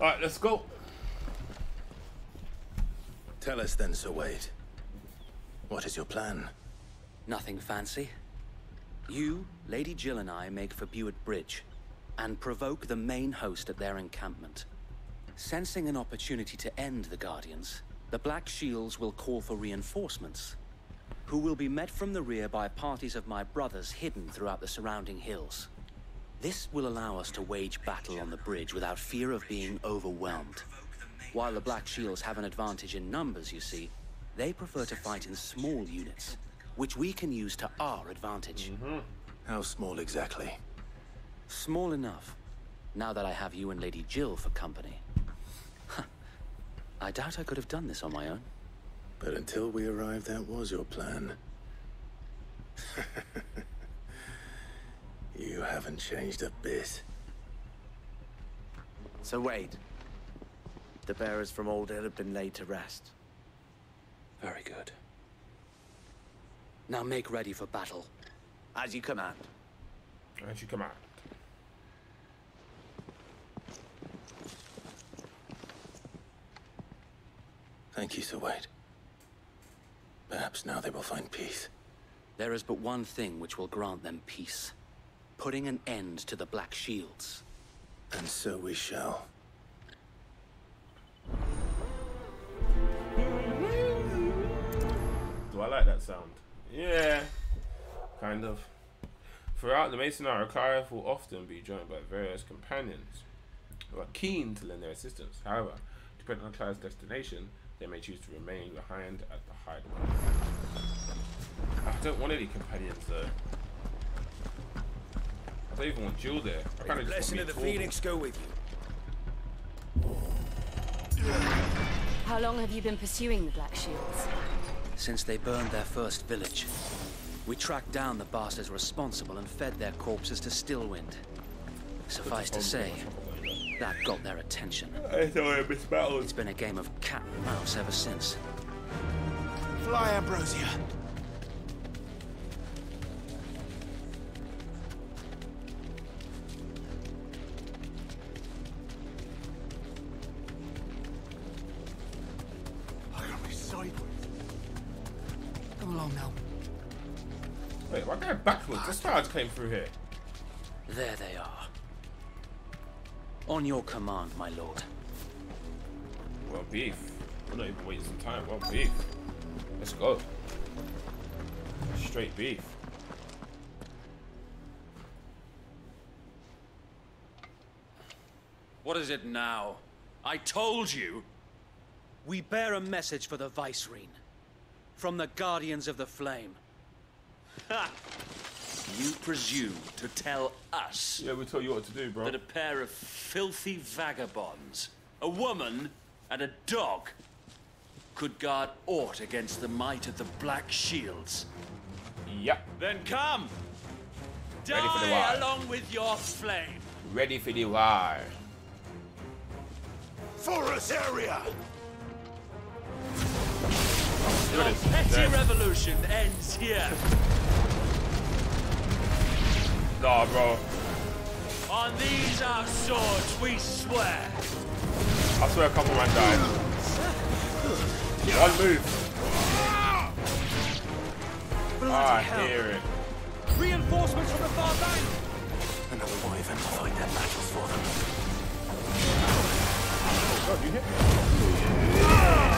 Alright, let's go. Tell us then, Sir Wade. What is your plan? Nothing fancy. You, Lady Jill and I make for Buet Bridge and provoke the main host at their encampment. Sensing an opportunity to end the Guardians, the Black Shields will call for reinforcements, who will be met from the rear by parties of my brothers hidden throughout the surrounding hills. This will allow us to wage battle on the bridge without fear of being overwhelmed. While the Black Shields have an advantage in numbers, you see, they prefer to fight in small units, which we can use to our advantage. Mm-hmm. How small exactly? Small enough, now that I have you and Lady Jill for company. I doubt I could have done this on my own. But until we arrived, that was your plan. You haven't changed a bit. So wait. The bearers from Old Hill have been laid to rest. Very good. Now make ready for battle. As you command. As you command. Thank you, Sir Wade. Perhaps now they will find peace. There is but one thing which will grant them peace. Putting an end to the Black Shields. And so we shall. Do I like that sound? Yeah, kind of. Throughout the Masonara, Clive will often be joined by various companions who are keen to lend their assistance. However, depending on Clive's destination, they may choose to remain behind at the hideaway. I don't want any companions though. I don't even want Jill there. I kind of just want to be informed. Phoenix go with you. How long have you been pursuing the Black Shields? Since they burned their first village. We tracked down the bastards responsible and fed their corpses to Stillwind. Suffice to say, that got their attention. It's been a game of cat and mouse ever since. Fly, Ambrosia. I gotta be sideways. Come along now. Wait, why go backwards? The stars came through here. There they are. On your command, my lord. Well, beef. We're not even wasting time. Well, beef. Let's go. Straight beef. What is it now? I told you. We bear a message for the Vicereign. From the Guardians of the Flame. Ha! You presume to tell us... Yeah, we'll tell you what to do, bro. ...that a pair of filthy vagabonds, a woman and a dog, could guard aught against the might of the Black Shields. Yep. Then come! Ready for the war. Along with your flame! Ready for the war. Forest area! Your petty revolution ends here. Nah, bro. On these our swords, we swear. I swear a couple man died. One move. I hear it. Reinforcements from the far bank. Another way of them to fight their battles for them. Oh, you hit me.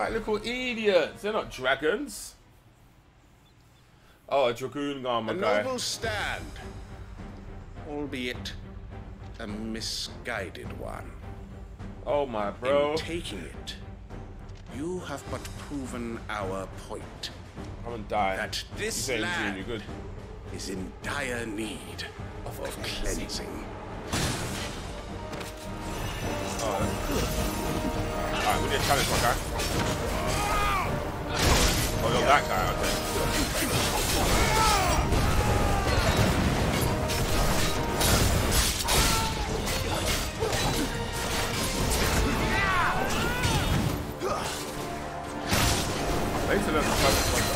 Like little idiots. They're not dragons. Oh, a dragoon armor guy. A noble stand, albeit a misguided one. Oh my bro. In taking it, you have but proven our point. I'm gonna die. That this land good. Is in dire need of cleansing. Oh. Alright, we need a challenge my guy. Oh no, that guy, okay. I need to learn the challenge my guy.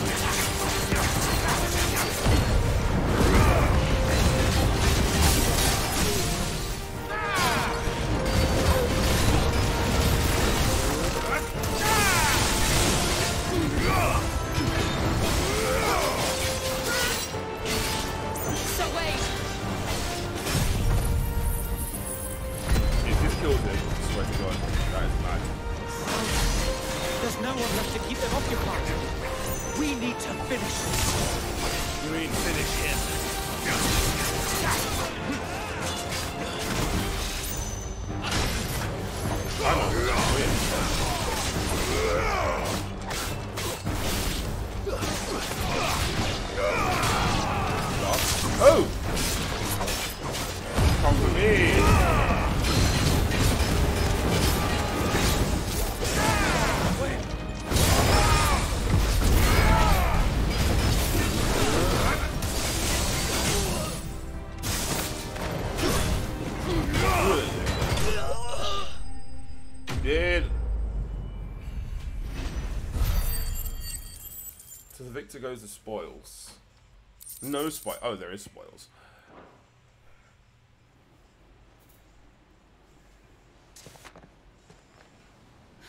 Victor goes to spoils. No spoil. Oh, there is spoils.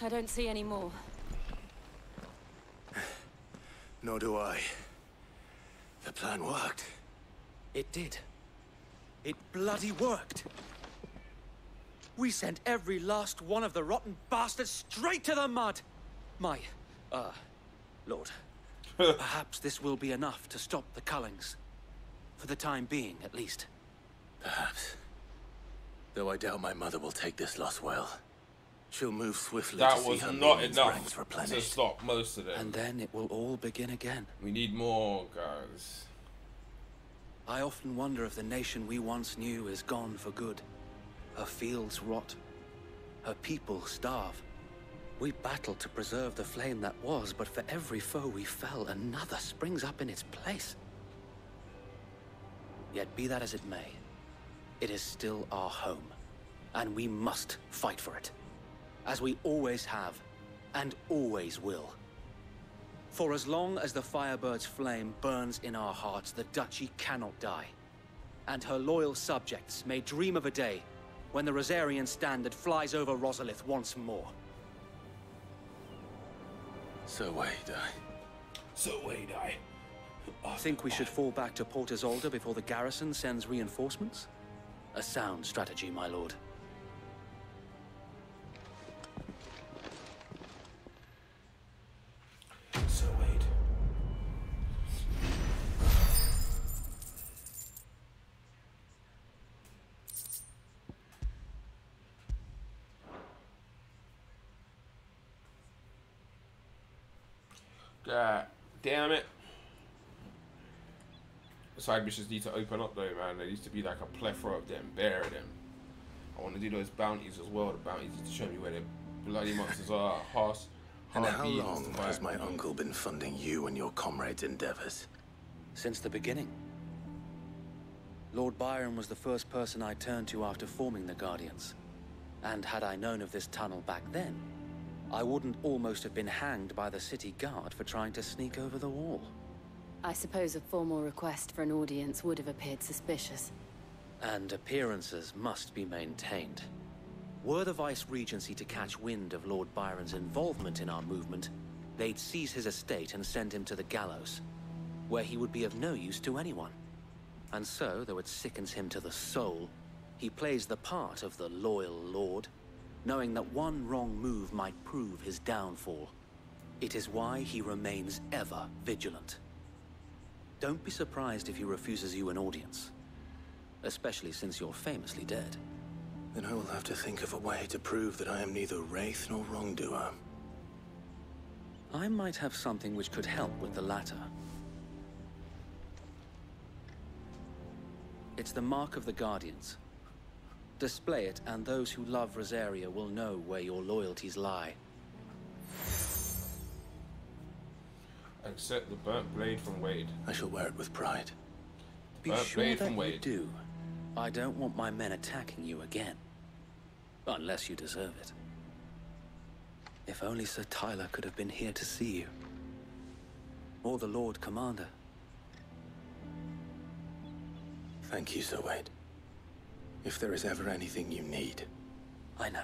I don't see any more. Nor do I. The plan worked. It did. It bloody worked. We sent every last one of the rotten bastards straight to the mud. My, lord. Perhaps this will be enough to stop the Cullings. For the time being, at least. Perhaps. Though I doubt my mother will take this loss well. She'll move swiftly to see her minions' ranks replenished. That was not enough to stop most of it. And then it will all begin again. We need more, guys. I often wonder if the nation we once knew is gone for good. Her fields rot. Her people starve. We battled to preserve the flame that was, but for every foe we fell, another springs up in its place. Yet be that as it may, it is still our home, and we must fight for it, as we always have, and always will. For as long as the Firebird's flame burns in our hearts, the Duchy cannot die, and her loyal subjects may dream of a day when the Rosarian standard flies over Rosalith once more. So wait, I think we should fall back to Port Isolde before the garrison sends reinforcements? A sound strategy, my lord. So wait. God damn it. The side missions need to open up though, man. There needs to be like a plethora of them. Bury them. I want to do those bounties as well. The bounties to show me where the bloody monsters are. And how long has my uncle been funding you and your comrades' endeavors? Since the beginning. Lord Byron was the first person I turned to after forming the Guardians. And had I known of this tunnel back then, I wouldn't almost have been hanged by the city guard for trying to sneak over the wall. I suppose a formal request for an audience would have appeared suspicious. And appearances must be maintained. Were the Vice-Regency to catch wind of Lord Byron's involvement in our movement, they'd seize his estate and send him to the gallows, where he would be of no use to anyone. And so, though it sickens him to the soul, he plays the part of the loyal lord, knowing that one wrong move might prove his downfall. It is why he remains ever vigilant. Don't be surprised if he refuses you an audience, especially since you're famously dead. Then I will have to think of a way to prove that I am neither wraith nor wrongdoer. I might have something which could help with the latter. It's the mark of the Guardians. Display it, and those who love Rosaria will know where your loyalties lie. Accept the burnt blade from Wade. I shall wear it with pride. Be sure that you do. I don't want my men attacking you again. Unless you deserve it. If only Sir Tyler could have been here to see you. Or the Lord Commander. Thank you, Sir Wade. If there is ever anything you need. I know.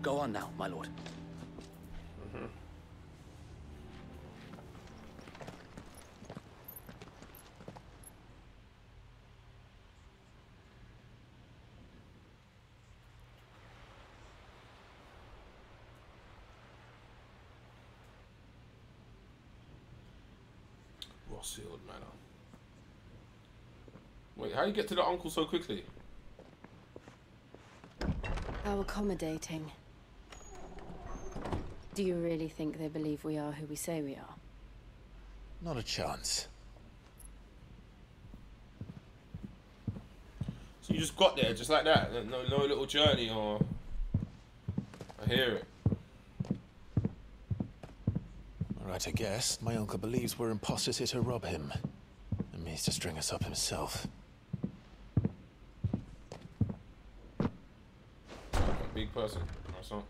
Go on now, my lord. Mm-hmm. Sealed manor. Wait, how do you get to the uncle so quickly? How accommodating. Do you really think they believe we are who we say we are? Not a chance. So you just got there, just like that? No little journey or... I hear it. Right, I guess. My uncle believes we're imposters here to rob him. And means to string us up himself. Big person. That's all.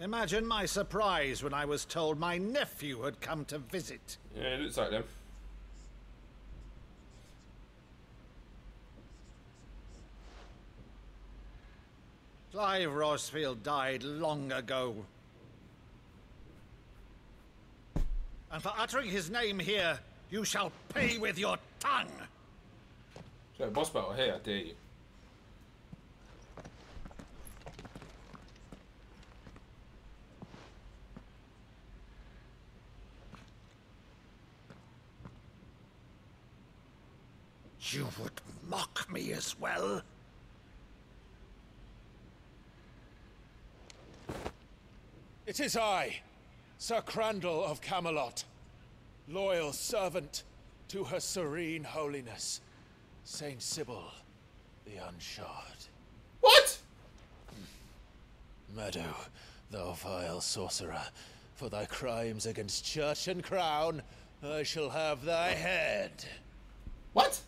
Imagine my surprise when I was told my nephew had come to visit. Yeah, it looks like them. Clive Rosefield died long ago. And for uttering his name here, you shall pay with your tongue! So, boss battle here, I dare you. You would mock me as well? It is I, Sir Crandall of Camelot, loyal servant to her serene holiness, Saint Sybil the Unshod. What? Meadow, thou vile sorcerer, for thy crimes against church and crown, I shall have thy head. What?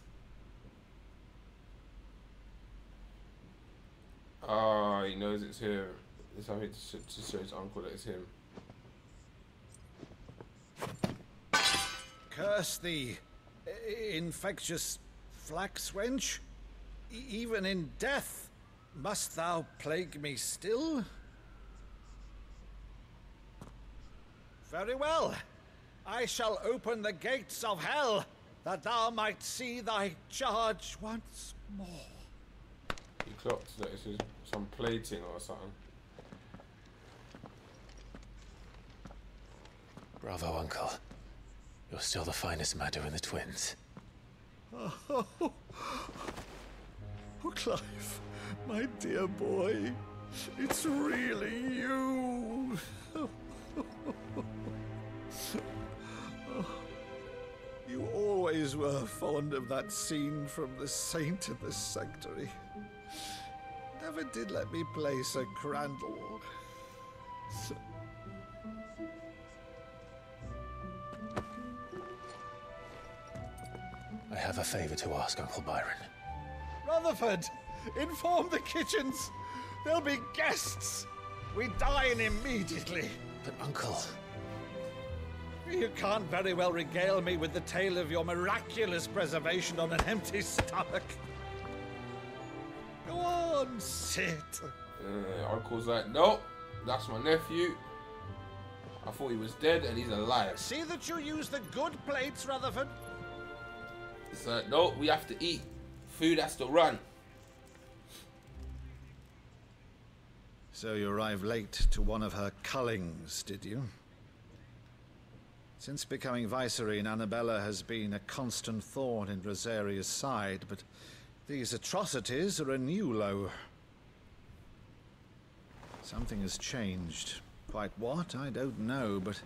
Ah, he knows it's here. It's something to show his uncle that it's him. Curse thee, infectious flax wench. Even in death, must thou plague me still? Very well. I shall open the gates of hell, that thou might see thy charge once more. He clocked that it's some plating or something. Bravo, uncle. You're still the finest Madhu in the twins. Oh, Clive, my dear boy. It's really you. You always were fond of that scene from The Saint in the Sanctuary. Never did let me play Sir Crandall. I have a favor to ask, Uncle Byron. Rutherford, inform the kitchens. There'll be guests. We dine immediately. But, Uncle... You can't very well regale me with the tale of your miraculous preservation on an empty stomach. Go on, sit. Uncle's like, no, that's my nephew. I thought he was dead and he's alive. See that you use the good plates, Rutherford. It's like, no, we have to eat. Food has to run. So you arrived late to one of her cullings, did you? Since becoming Viserine, Annabella has been a constant thorn in Rosaria's side, but these atrocities are a new low. Something has changed. Quite what, I don't know, but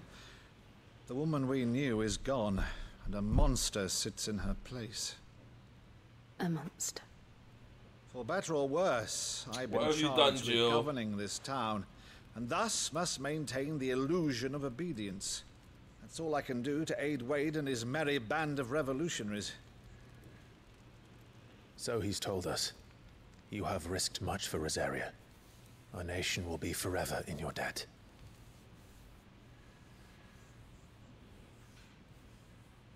the woman we knew is gone, and a monster sits in her place. A monster. For better or worse, I've been charged with governing this town, and thus must maintain the illusion of obedience. That's all I can do to aid Wade and his merry band of revolutionaries. So he's told us. You have risked much for Rosaria. Our nation will be forever in your debt.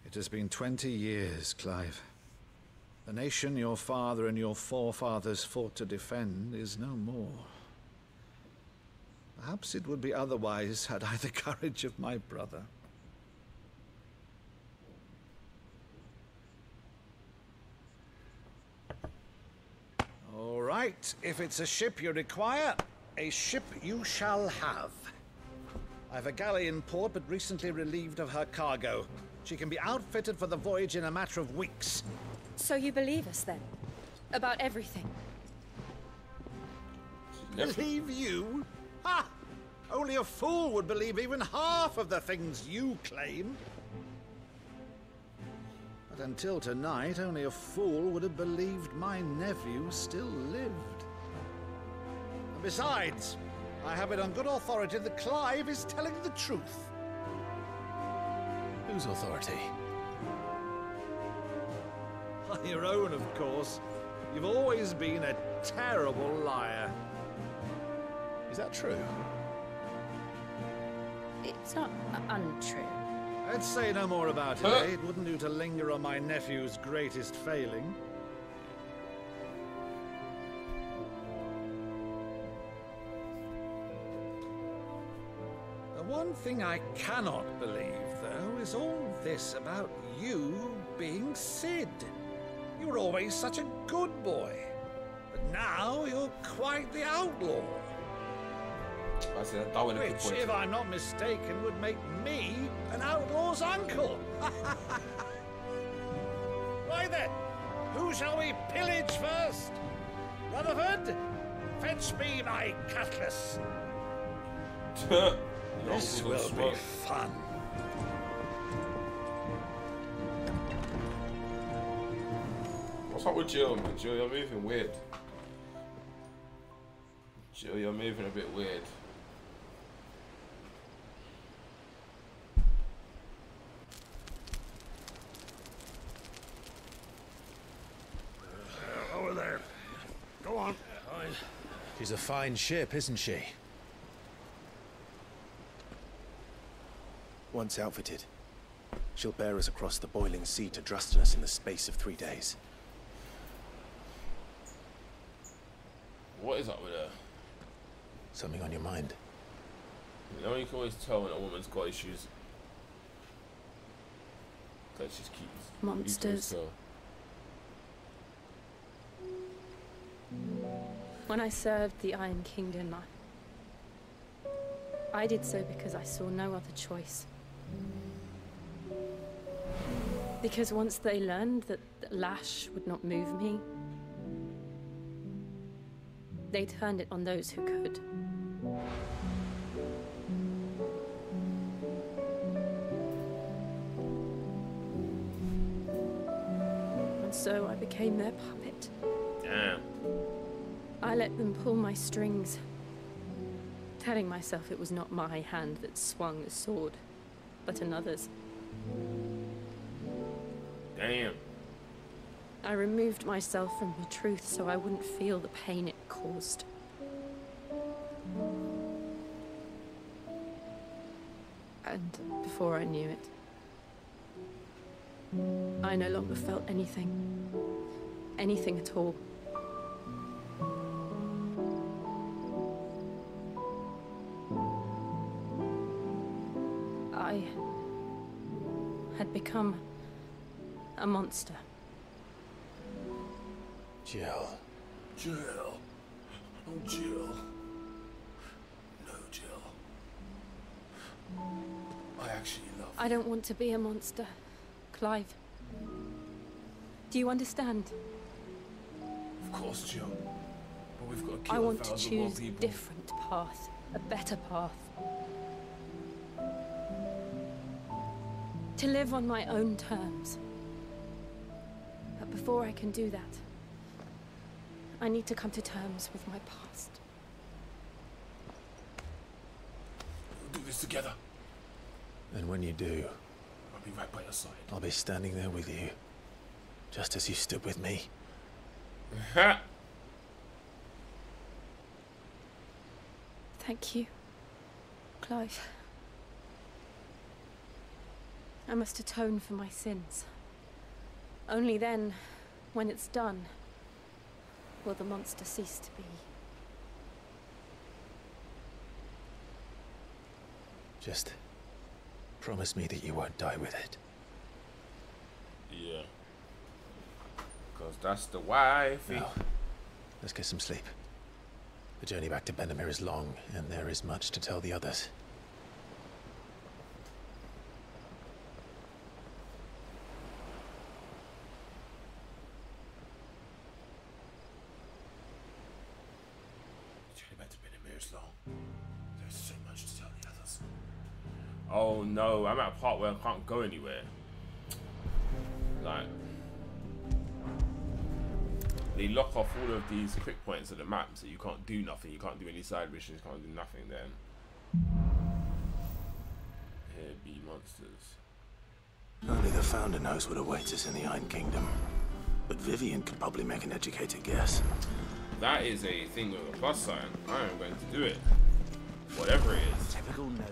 It has been 20 years, Clive. The nation your father and your forefathers fought to defend is no more. Perhaps it would be otherwise had I the courage of my brother. All right, if it's a ship you require, a ship you shall have. I've a galley in port, but recently relieved of her cargo. She can be outfitted for the voyage in a matter of weeks. So you believe us, then? About everything? Believe you? Ha! Only a fool would believe even half of the things you claim. But until tonight, only a fool would have believed my nephew still lived. And besides, I have it on good authority that Clive is telling the truth. Whose authority? Your own, of course. You've always been a terrible liar. Is that true? It's not untrue. Let's say no more about it, eh? It wouldn't do to linger on my nephew's greatest failing. The one thing I cannot believe, though, is all this about you being Cid. You were always such a good boy, but now you're quite the outlaw. Which, if I'm not mistaken, would make me an outlaw's uncle. Right then, who shall we pillage first? Rutherford, fetch me my cutlass. This will be fun. What's up with Jill, man? Jill, you're moving weird. Jill, you're moving a bit weird. Over there. Go on. She's a fine ship, isn't she? Once outfitted, she'll bear us across the boiling sea to Drustinus in the space of 3 days. What is up with her? Something on your mind? You know, you can always tell when a woman's got issues. That she's cute. Monsters. When I served the Iron Kingdom, I did so because I saw no other choice. Because once they learned that the lash would not move me, they turned it on those who could. And so I became their puppet. Damn. I let them pull my strings, telling myself it was not my hand that swung the sword, but another's. Damn. I removed myself from the truth so I wouldn't feel the pain it caused. And before I knew it, I no longer felt anything. Anything at all. I had become a monster. Jill. Jill. Oh, Jill. No, Jill. I actually love you. I don't want to be a monster, Clive. Do you understand? Of course, Jill. But we've got to kill 1,000 more people. I want to choose a different path, a better path. To live on my own terms. But before I can do that, I need to come to terms with my past. We'll do this together. And when you do, I'll be right by your side. I'll be standing there with you, just as you stood with me. Thank you, Clive. I must atone for my sins. Only then, when it's done, will the monster cease to be. Just promise me that you won't die with it. Yeah. Because that's the wifey. Now, let's get some sleep. The journey back to Benamir is long, and there is much to tell the others. Oh no, I'm at a part where I can't go anywhere. Like, they lock off all of these quick points of the map, so you can't do nothing. You can't do any side missions, you can't do nothing then. Here be monsters. Only the Founder knows what awaits us in the Iron Kingdom. But Vivian could probably make an educated guess. That is a thing with a plus sign. I am going to do it. Whatever it is. Typical notes.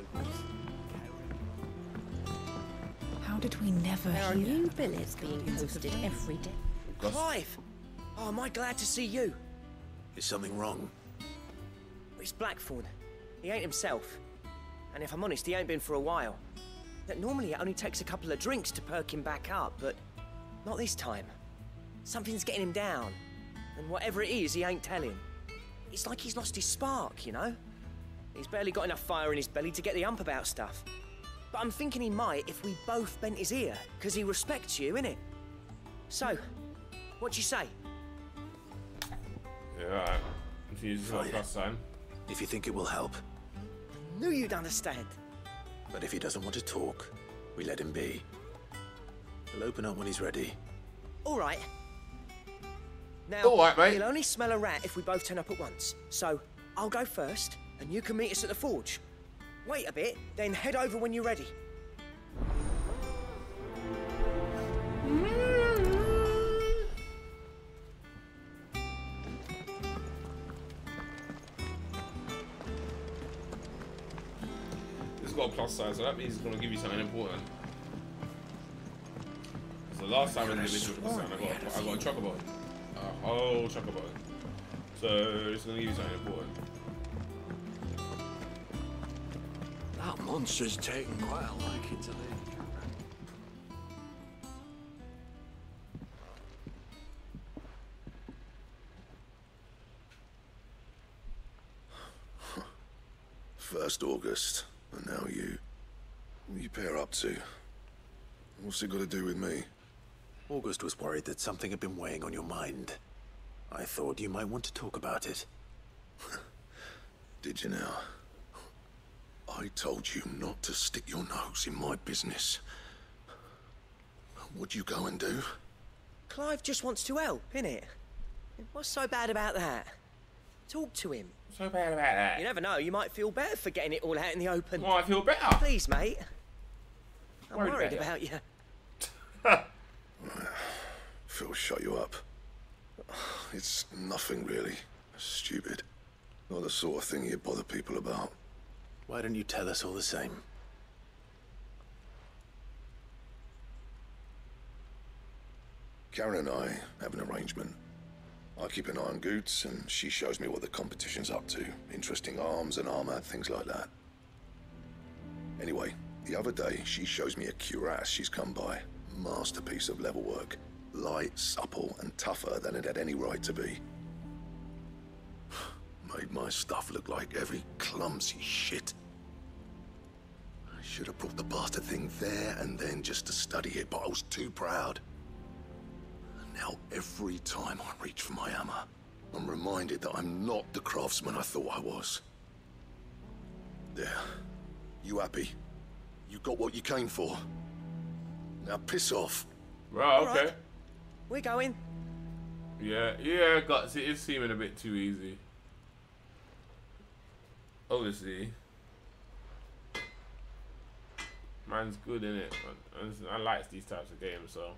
How did we never hear? There are new billets being hosted every day. Clive! Oh, am I glad to see you. Is something wrong? It's Blackthorn. He ain't himself. And if I'm honest, he ain't been for a while. That normally it only takes a couple of drinks to perk him back up, but not this time. Something's getting him down. And whatever it is, he ain't telling. It's like he's lost his spark, you know? He's barely got enough fire in his belly to get the hump about stuff. But I'm thinking he might if we both bent his ear, because he respects you, innit? So, what do you say? Yeah, if you think it will help. I knew you'd understand. But if he doesn't want to talk, we let him be. He'll open up when he's ready. All right. Now, all right, mate. He'll only smell a rat if we both turn up at once. So, I'll go first, and you can meet us at the forge. Wait a bit, then head over when you're ready. It's got a plus sign, so that means it's going to give you something important. So last time I did this with a plus sign, I got a chocobo. A whole chocobo. So it's going to give you something important. That monster's taken quite a liking to them. 1st August, and now you. What do you pair up to? What's it got to do with me? August was worried that something had been weighing on your mind. I thought you might want to talk about it. Did you now? I told you not to stick your nose in my business. What'd you go and do? Clive just wants to help, innit? What's so bad about that? Talk to him. What's so bad about that? You never know, you might feel better for getting it all out in the open. Well, I feel better. Please, mate. I'm worried about you. Phil shut you up. It's nothing, really. Stupid. Not the sort of thing you bother people about. Why don't you tell us all the same? Karen and I have an arrangement. I keep an eye on Goots, and she shows me what the competition's up to. Interesting arms and armor, things like that. Anyway, the other day, she shows me a cuirass she's come by. Masterpiece of level work. light, supple, and tougher than it had any right to be. Made my stuff look like every clumsy shit. I should have brought the bastard thing there and then just to study it, but I was too proud. And now every time I reach for my hammer, I'm reminded that I'm not the craftsman I thought I was. There. You happy? You got what you came for. Now piss off. Right, okay. Right. We're going. Yeah, guys, it is seeming a bit too easy. Obviously. Man's good, innit? I like these types of games, so.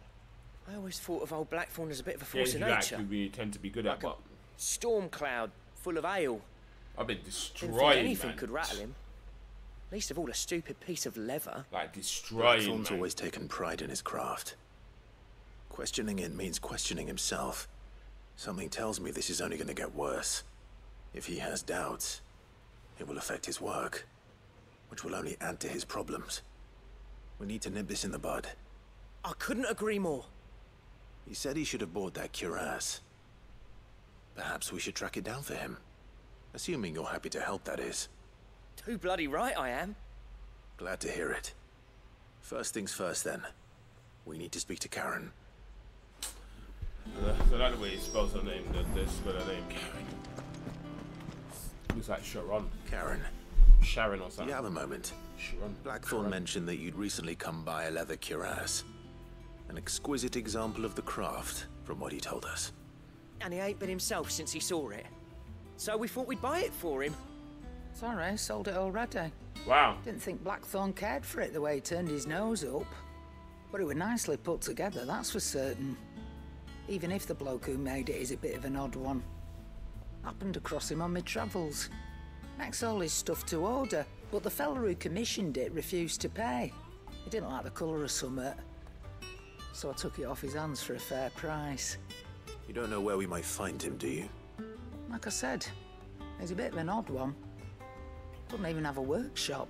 I always thought of old Blackthorn as a bit of a force of nature. We tend to be good at, but... storm cloud full of ale. I've been destroyed, man. Anything could rattle him. Least of all a stupid piece of leather. Like destroying. Blackthorn's always taken pride in his craft. Questioning it means questioning himself. Something tells me this is only going to get worse. If he has doubts, it will affect his work, which will only add to his problems. We need to nip this in the bud. I couldn't agree more. He said he should have bought that cuirass. Perhaps we should track it down for him. Assuming you're happy to help, that is. Too bloody right I am. Glad to hear it. First things first, then. We need to speak to Karen. So that's the way you spell her name. They spell her name Karen. Looks like Sharon. Karen. Sharon or something. You have a moment. Sharon. Blackthorn mentioned that you'd recently come by a leather cuirass. An exquisite example of the craft, from what he told us. And he ain't been himself since he saw it. So we thought we'd buy it for him. Sorry, sold it already. Wow. Didn't think Blackthorn cared for it the way he turned his nose up. But it was nicely put together, that's for certain. Even if the bloke who made it is a bit of an odd one. Happened across him on my travels. Makes all his stuff to order, but the fella who commissioned it refused to pay. He didn't like the colour of summit. So I took it off his hands for a fair price. You don't know where we might find him, do you? Like I said, he's a bit of an odd one. Doesn't even have a workshop.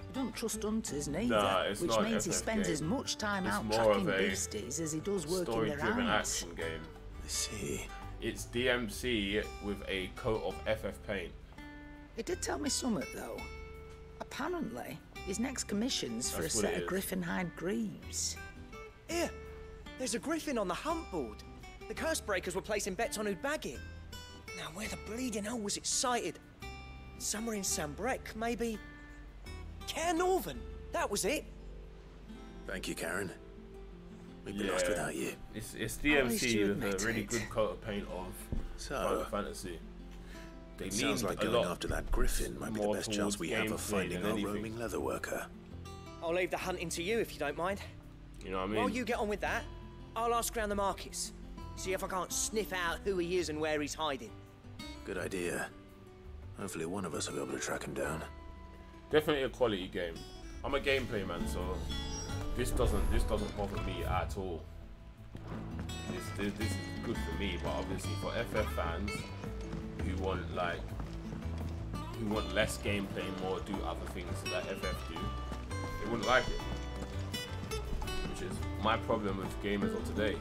You don't trust hunters neither, which means he spends as much time out tracking beasties as he does working their hands. I see. It's DMC with a coat of FF paint. It did tell me something though. Apparently, his next commission's for a set of griffin hide greaves. Here, there's a griffin on the hunt board. The curse breakers were placing bets on who'd bag it. Now where the bleeding hell was it sighted? Somewhere in Sambrec, maybe. Cair Northern, that was it. Thank you, Karen. We'd be lost without you. It's DMC with a really good coat of paint of Final Fantasy. They sounds like going after that griffin might be the best chance we have of finding our roaming leather worker. I'll leave the hunting to you if you don't mind. You know what I mean? While you get on with that, I'll ask around the markets. See if I can't sniff out who he is and where he's hiding. Good idea. Hopefully one of us will be able to track him down. Definitely a quality game. I'm a gameplay man, so this doesn't bother me at all. This is good for me, but obviously for FF fans who want less gameplay, more do other things that FF do, they wouldn't like it. Which is my problem with gamers of today.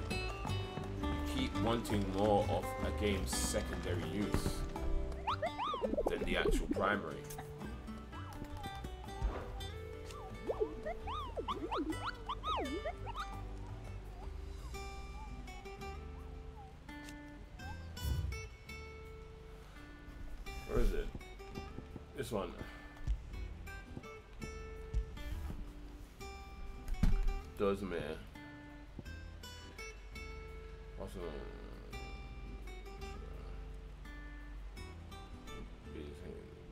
You keep wanting more of a game's secondary use than the actual primary. Where is it? This one. Dosmere. Also.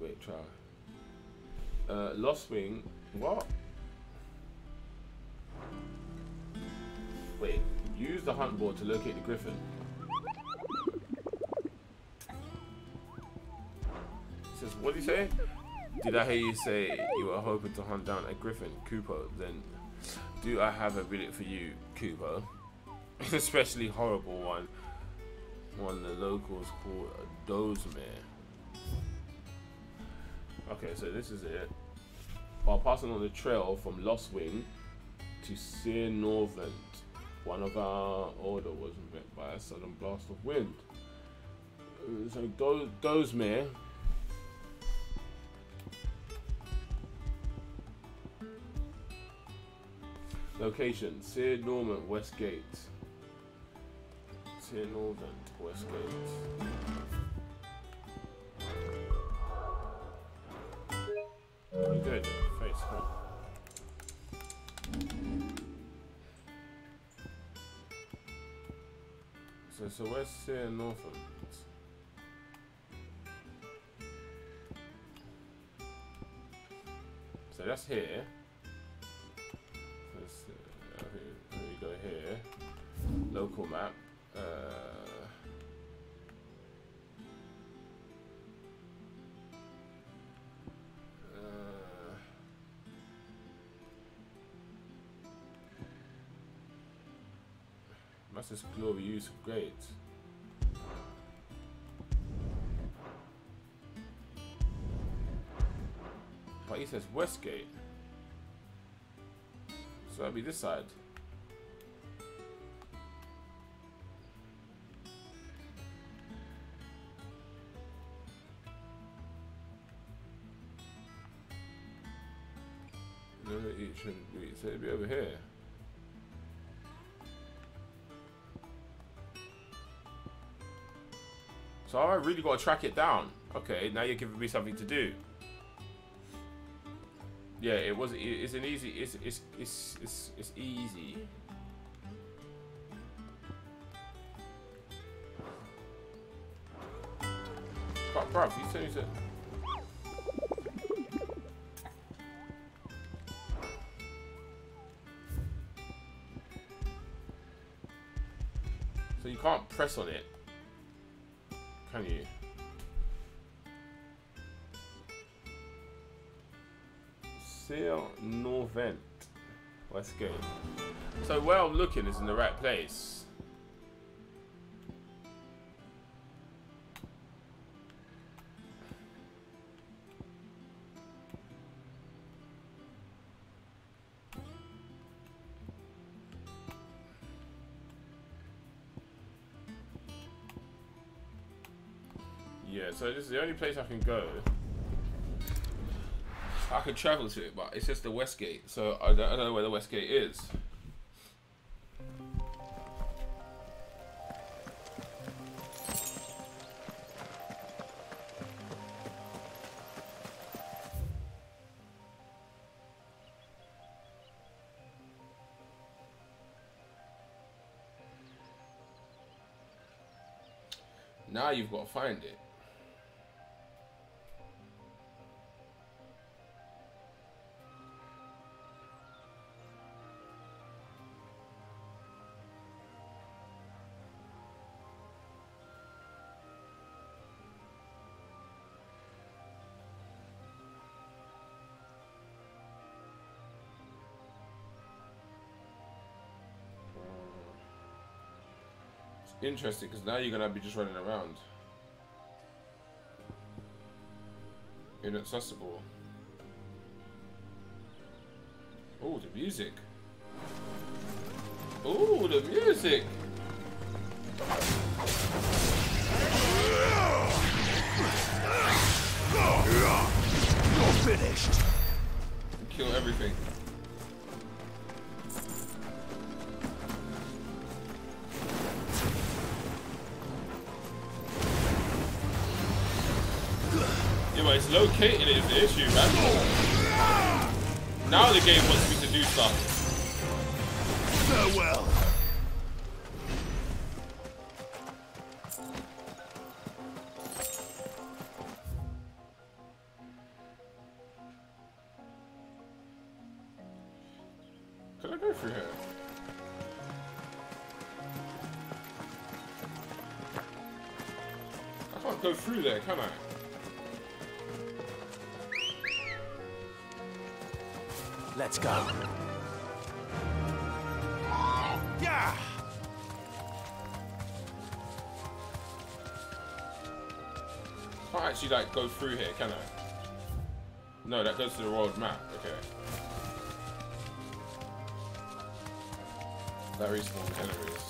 Wait, try. Lost Wing. What? Wait, use the hunt board to locate the griffin. It says, what do you say? Did I hear you say you were hoping to hunt down a griffin, Cooper? Then do I have a billet for you, Cooper? An especially horrible one. One the locals call a Dosmere. Okay, so this is it. While passing on the trail from Lost Wing to Cair Northern, One of our order was met by a sudden blast of wind. So Gozmere location, Sir Norman Westgate. Sir Norman Westgate. We're good. Face hunt. So where's Sir Northern? So that's here. We go here. Local map. That's just glory use of grades. But he says Westgate. So that'll be this side. No, it shouldn't be. So it'll be over here. So I really got to track it down. Okay, now you're giving me something to do. Yeah, it was. It's an easy. It's easy. But bruv, you said it. So you can't press on it. Can you? Sir Norvent. Let's go. So where I'm looking is in the right place. So this is the only place I can go. I could travel to it, but it's just the West Gate, so I don't know where the West Gate is. Now you've got to find it. Interesting, because now you're gonna be just running around. Inaccessible. Oh, the music. Oh, the music. You're finished. Kill everything. It's locating it is the issue, man. Now the game wants me to do stuff. Farewell. Can I go through here? I can't go through there, can I? Let's go. Yeah. Can't actually like go through here, can I? No, that goes to the world map. Okay. Not respawn enemies.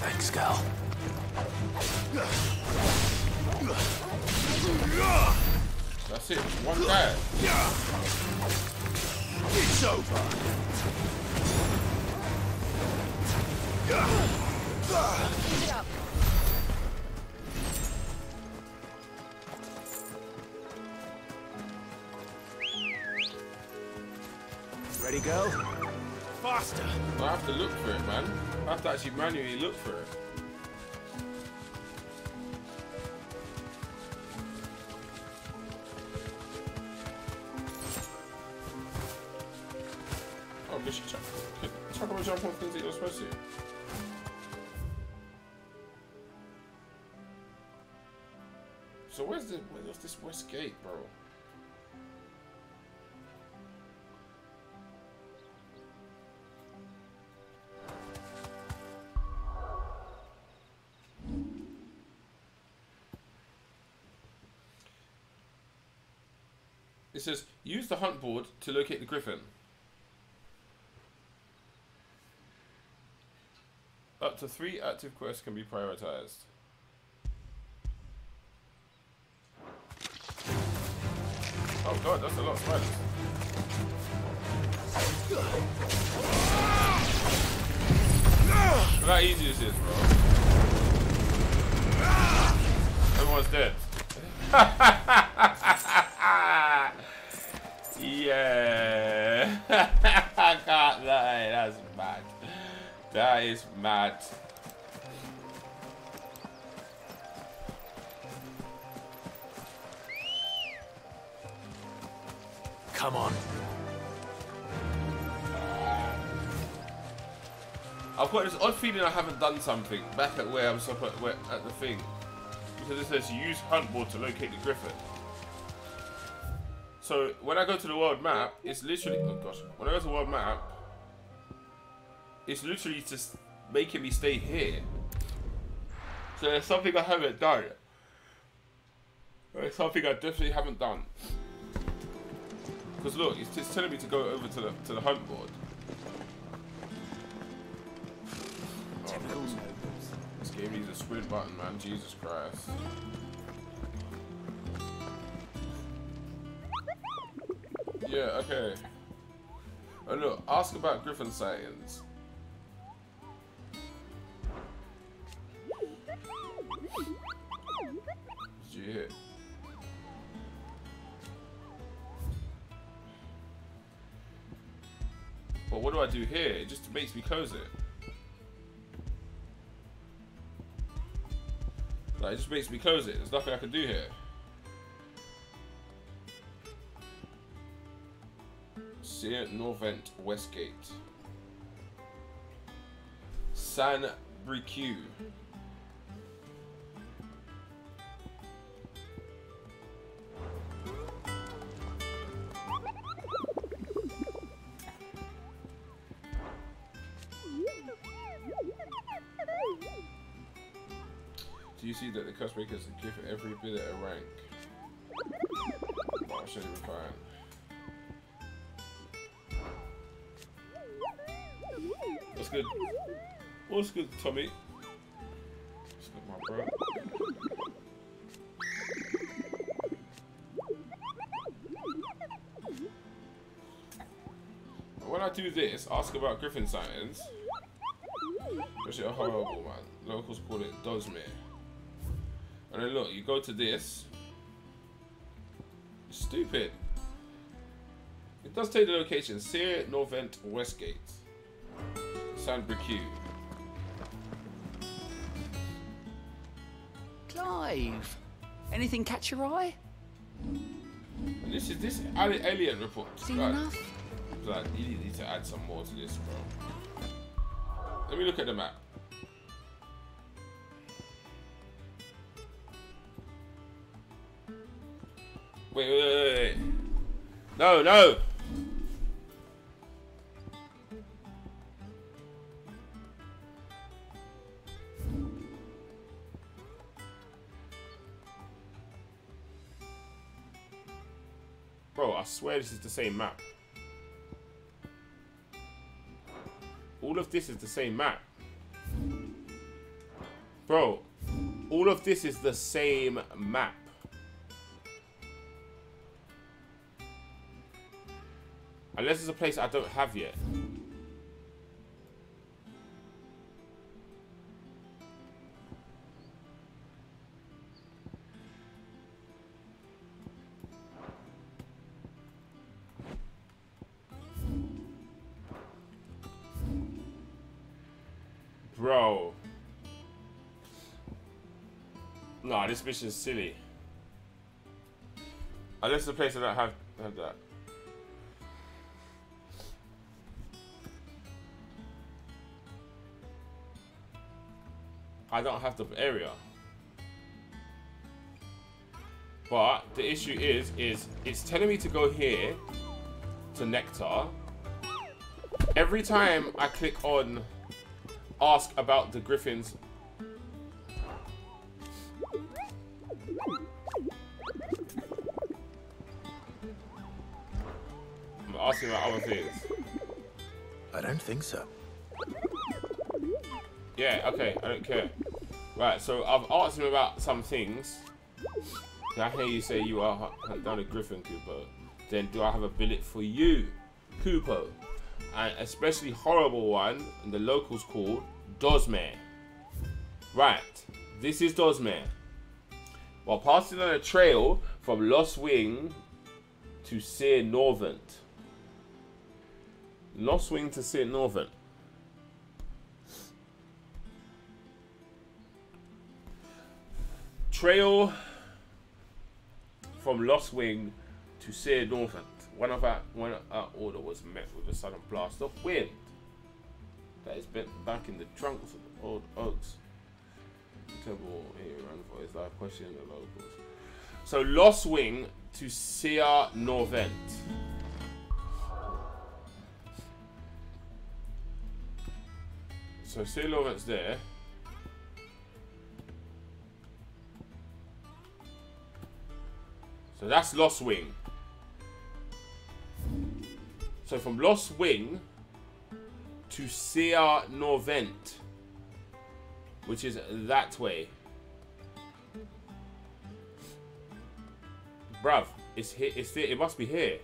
Thanks, Gal. That's it. One guy. It's over. Get up. Ready, go? Faster! I have to look for it, man. I have to actually manually look for it. Oh, this should chuck on things that you're supposed to. So where's this west gate, bro? It says, use the hunt board to locate the griffin. Up to 3 active quests can be prioritized. Oh god, that's a lot of spiders. Look how easy this is, bro. Everyone's dead. Yeah, I can't lie, that's mad. That is mad. Come on. I've got this odd feeling I haven't done something back at where I'm at the thing. Because it says use hunt board to locate the griffin. So when I go to the world map, it's literally, oh gosh, when I go to the world map, it's literally just making me stay here. So there's something I haven't done. There's something I definitely haven't done. Because look, it's just telling me to go over to the hunt board. Oh, this game needs a squid button, man. Jesus Christ. Yeah, okay. Oh look, ask about griffin sightings. Did you hit? But what do I do here? It just makes me close it. Like, it just makes me close it. There's nothing I can do here. Seer Norvent Westgate San Bricu. Do you see that the curse makers give every bit of a rank? Oh, I should have been fine. What's good? What's good, Tommy? What's good, my bro? When I do this, ask about griffin sightings. Which is a horrible one. Locals call it Dosmere. And then look, you go to this. It's stupid. It does take the location. Seer Norvent Westgate. Sandbrick. Clive, anything catch your eye? And this is this alien report. Seen enough? Like, you need to add some more to this, bro. Let me look at the map. Wait. No. Bro, I swear this is the same map. all of this is the same map. Bro, all of this is the same map. Unless there's a place I don't have yet. Bro. Nah, this mission is silly. Unless there's a place I don't have that. I don't have the area. But the issue is it's telling me to go here to Nectar. Every time I click on ask about the griffins. I'm asking about other things. I don't think so. Yeah, okay, I don't care. Right, so I've asked him about some things. I hear you say you are down a griffin, Koopo. Then do I have a billet for you, Koopo? An especially horrible one, and the locals called Dozmare. Right, this is Dozmare. While passing on a trail from Lost Wing to Seer Norvent. Lost Wing to Seer Norvent. Trail from Lost Wing to Seer Norvent. One of our order was met with a sudden blast of wind that is bent back in the trunks of the old oaks. The temple here ran for his life, questioning the locals. So Lost Wing to Seer Norvent. So Seer Norvent's there. So that's Lost Wing. So from Lost Wing to Seer Norvent, which is that way. Bruv, it's here. It's there. It must be here.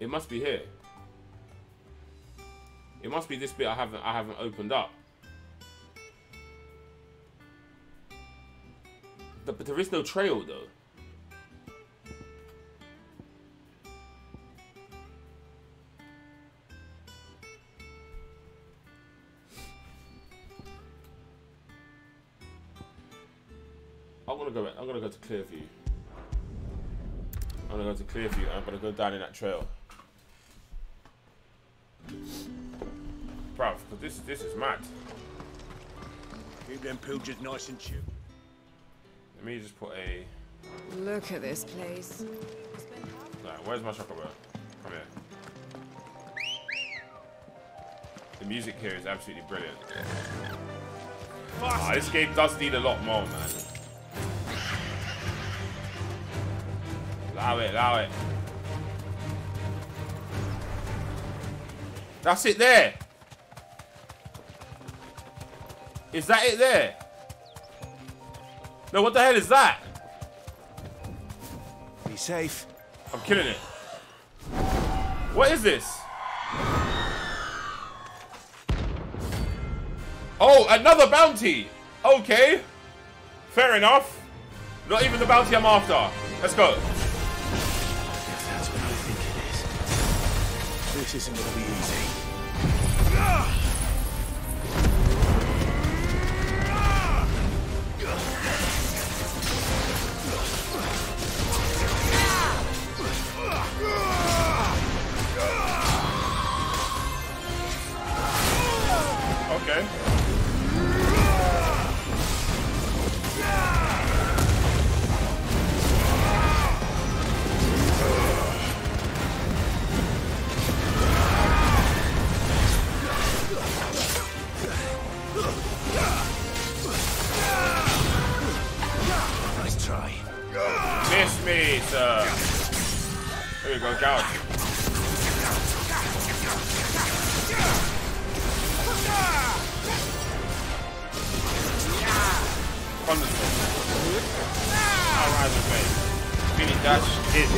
It must be here. It must be this bit I haven't opened up. But there is no trail though. I'm gonna go to Clearview. I'm gonna go to Clearview and I'm gonna go down in that trail. Bruv, because this is mad. Keep them pilgers nice and chew. Let me just put a look at this place. Alright, where's my chocolate? Come here. The music here is absolutely brilliant. Ah, this game does need a lot more, man. Allow it. That's it there. Is that it there? No, what the hell is that? Be safe. I'm killing it. What is this? Oh, another bounty. Okay. Fair enough. Not even the bounty I'm after. Let's go. This isn't going to be easy. Okay. There we go, Gouge. from the floor. I'll rise away. Finish that shit.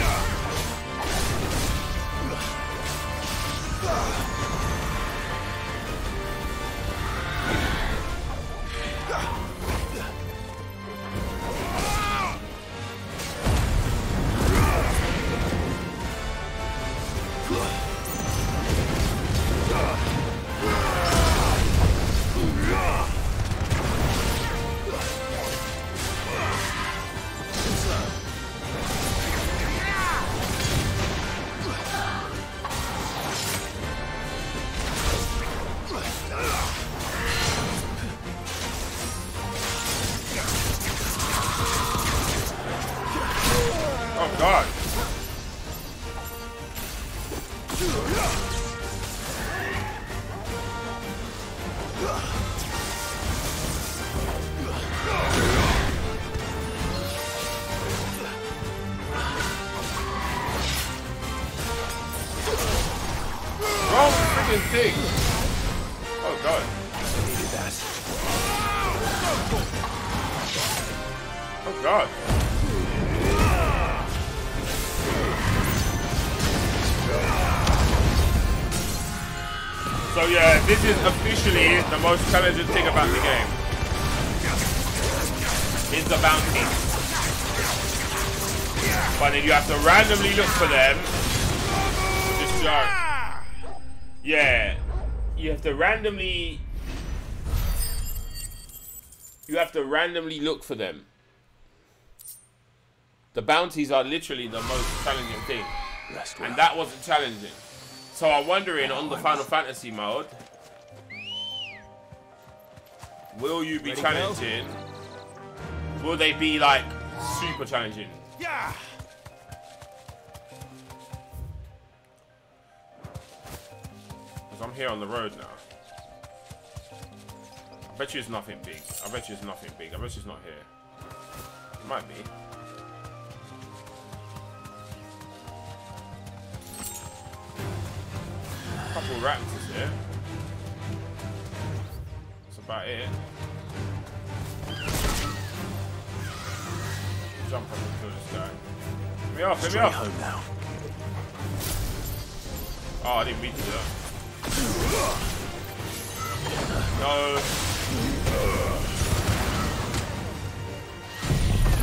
So yeah, this is officially the most challenging thing about the game. Is the bounty. But then you have to randomly look for them. Just joke. Yeah. You have to randomly look for them. The bounties are literally the most challenging thing. And that wasn't challenging. So I'm wondering, on the Final Fantasy mode, will you be challenging? Will they be like super challenging? Yeah. Because I'm here on the road now. I bet you it's nothing big. I bet you it's nothing big. I bet you it's not here. It might be. Couple raptors here. That's about it. Jump up and kill this guy. Let me off, let me off. Home now. Oh, I didn't mean to do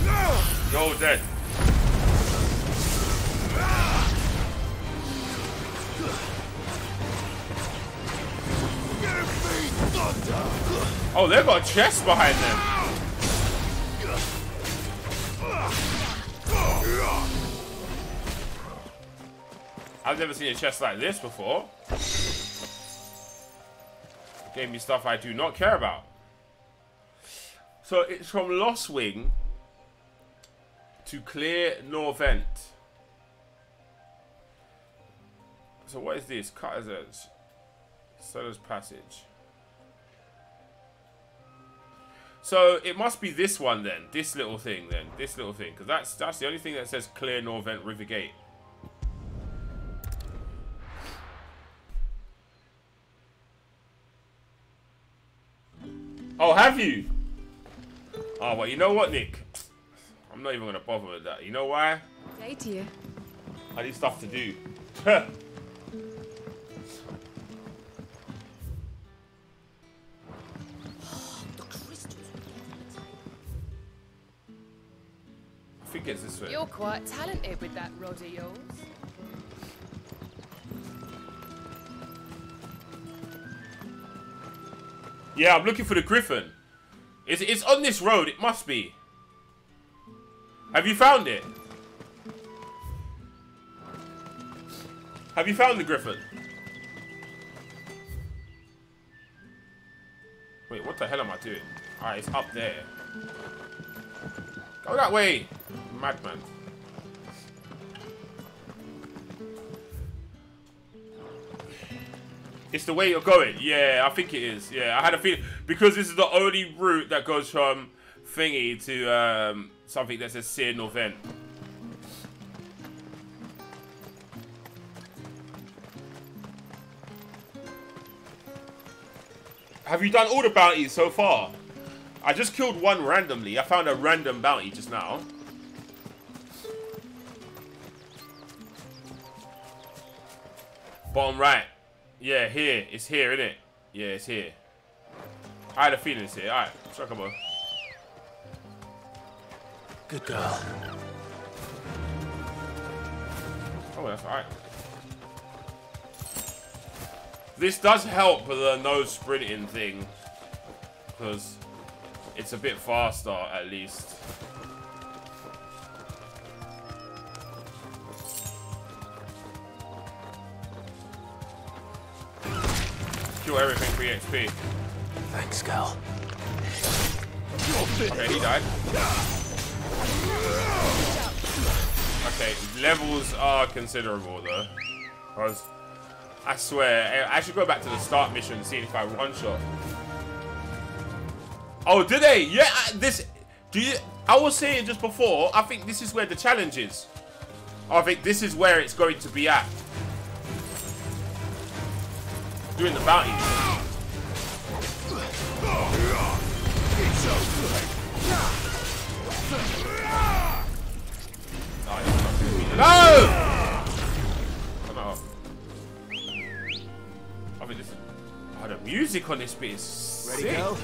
that. No. You're dead. Oh, they've got a chest behind them. I've never seen a chest like this before. It gave me stuff I do not care about. So it's from Lost Wing to Clear Norvent. So what is this? Cutter's Edge. Seller's Passage. So it must be this one then, this little thing, because that's the only thing that says Clear Norvent River Gate. Oh, have you? Oh well, you know what, Nick? I'm not even gonna bother with that. You know why? Day to you. I need stuff to do. I think it's this way. You're quite talented with that rod of yours. Yeah, I'm looking for the griffin. It's on this road. It must be. Have you found it? Have you found the griffin? Wait, what the hell am I doing? All right, it's up there. Go that way. Madman. It's the way you're going. Yeah, I think it is. Yeah, I had a feeling. Because this is the only route that goes from thingy to something that says Clear Norvent. Have you done all the bounties so far? I just killed one randomly. I found a random bounty just now. Bottom right. Yeah, here. It's here, innit? Yeah, it's here. I had a feeling it's here. Alright, strike a ball. Good girl. Oh, that's alright. This does help with the no sprinting thing, because it's a bit faster, at least. Kill everything for XP. Thanks, girl. Okay, he died. Okay, levels are considerable, though. Because I swear, I should go back to the start mission and see if I one-shot. Oh, did they? Yeah, this... Do you... I was saying just before, I think this is where the challenge is. I think this is where it's going to be at. Doing the bounty. No! I mean, this, oh, the music on this bit is sick. Ready, go.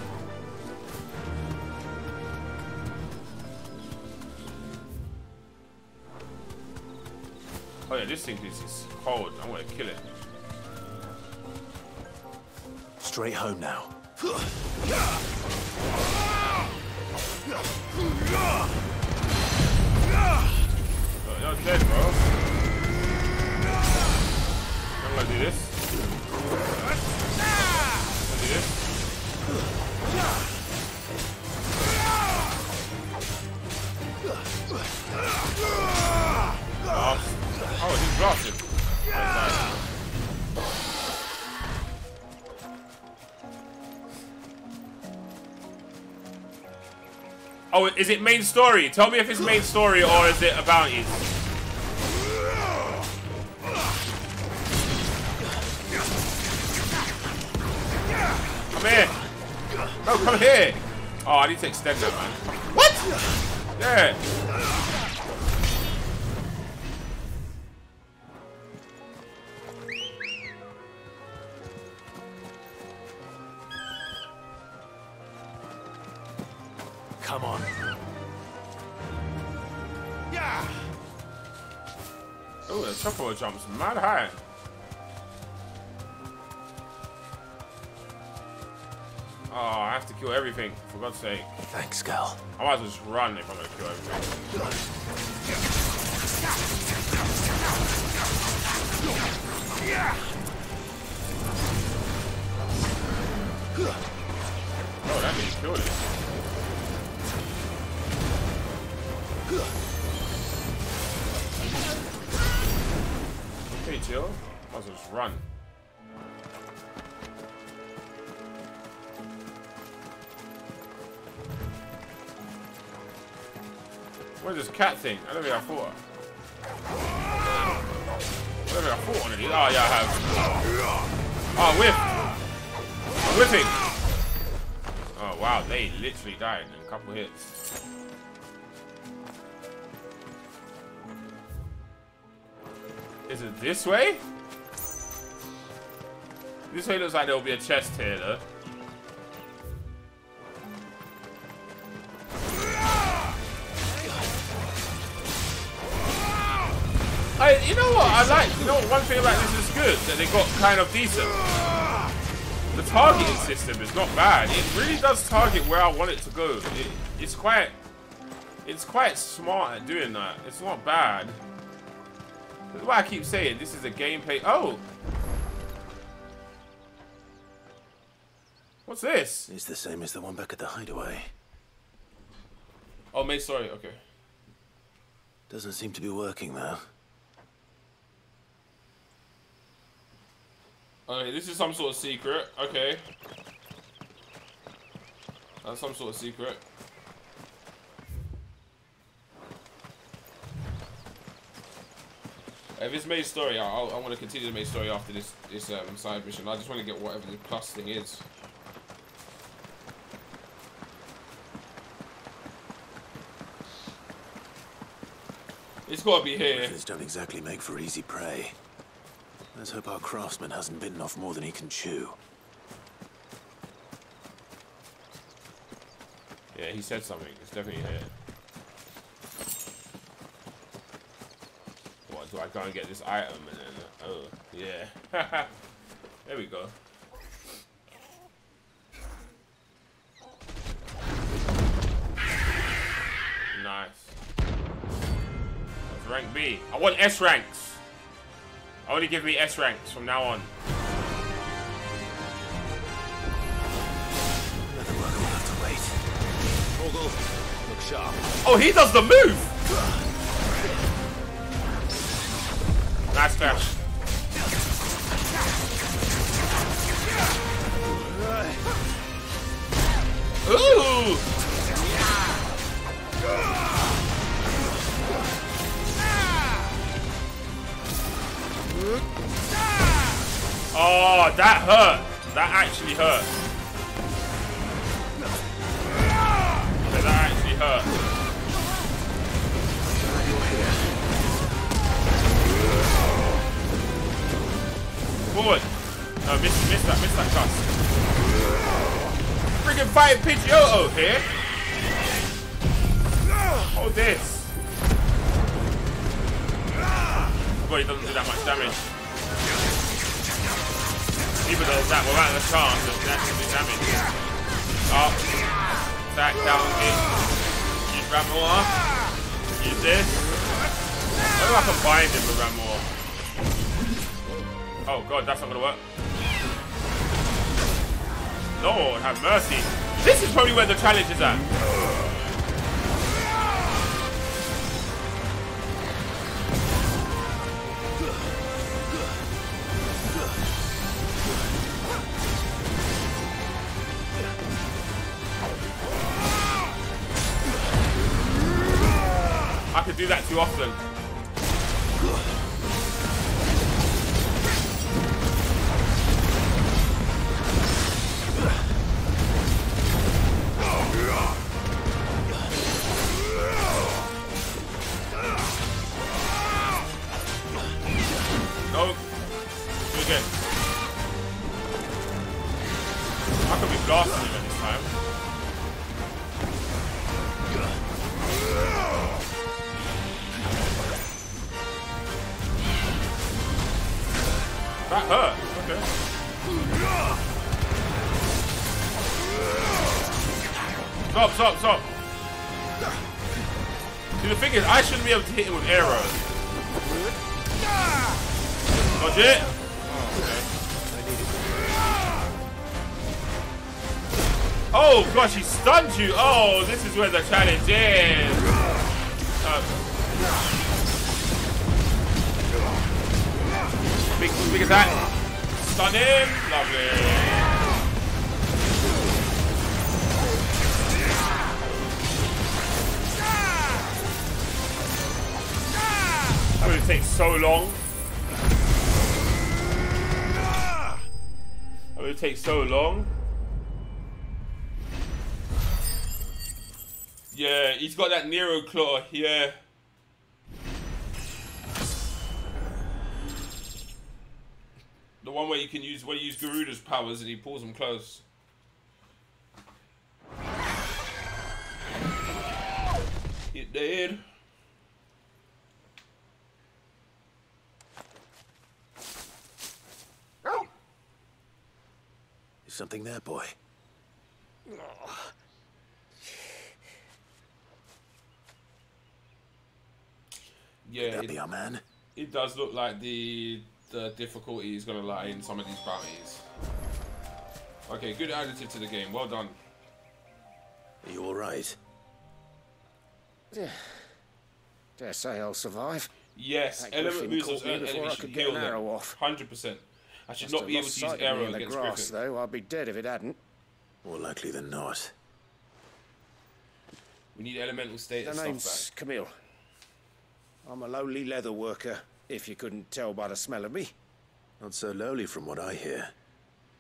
Oh yeah, this thing is cold. I'm gonna kill it. Straight home now. Oh, you're dead, bro. I'm gonna do this. Oh, he's blasted. Oh, is it main story? Tell me if it's main story or is it about it? Here. No, come here. Oh, I need to extend that, man. What? Yeah. Come on. Yeah. Oh, the shuffle jumps mad high. Oh, I have to kill everything, for God's sake. Thanks, girl. I might as well just run if I'm gonna kill everything. Oh, that means kill it. Okay, chill. Might as well just run. Where's this cat thing? I don't think I fought. I don't think I fought one of these. Oh, yeah, I have. Oh, whiff. I'm whiffing. Oh, wow. They literally died in a couple hits. Is it this way? This way looks like there'll be a chest here, though. You know what I like? You know one thing about this is good, that they got kind of decent. The targeting system is not bad. It really does target where I want it to go. It's quite smart at doing that. It's not bad. That's why I keep saying this is a gameplay. Oh, what's this? It's the same as the one back at the hideaway. Oh, mate, sorry. Okay. Doesn't seem to be working though. Okay, this is some sort of secret. Okay. That's some sort of secret. If it's main story, I want to continue the main story after this side mission. I just want to get whatever the plus thing is. It's got to be here. Griffiths don't exactly make for easy prey. Let's hope our craftsman hasn't bitten off more than he can chew. Yeah, he said something. It's definitely here. What, do I go and get this item and then... Oh, yeah. There we go. Nice. That's rank B. I want S ranks. Only give me S ranks from now on. Another one will have to wait. Morgul, look sharp. Oh, he does the move! Nice flash. Ooh! Oh, that hurt. That actually hurt. Okay, that actually hurt. Forward. No, missed that chance. Freaking fighting Pidgeotto here. Hold this. Well, he doesn't do that much damage. Even though that without the chance, it actually do damage. Up, back down in. Use Ramor. Use this. I don't know if I can bind him with Ramor. Oh god, that's not gonna work. Lord have mercy. This is probably where the challenge is at. Do that too often. No. Do it again. I could be blasting him at this time. That hurt. Okay. Stop. See, the thing is, I shouldn't be able to hit him with arrows. Dodge it. Oh, gosh, he stunned you. Oh, this is where the challenge is. Big as that. Stun him. Lovely. That would take so long. That would take so long. Yeah, he's got that Nero Claw. Yeah. The one where you can use, where you use Garuda's powers and he pulls them close. It did. Oh. There's something there, boy. Oh. Yeah. Could that be our man? It does look like the difficulty is going to lie in some of these bounties. Okay, good additive to the game. Well done. Are you alright? Yeah. Dare say I'll survive. Yes, element losers earn elevation heal arrow off. 100%. I should not be able to use arrow against Griffin. Though I'd be dead if it hadn't. More likely than not. We need elemental status. My name's Camille. I'm a lowly leather worker. If you couldn't tell by the smell of me. Not so lowly from what I hear.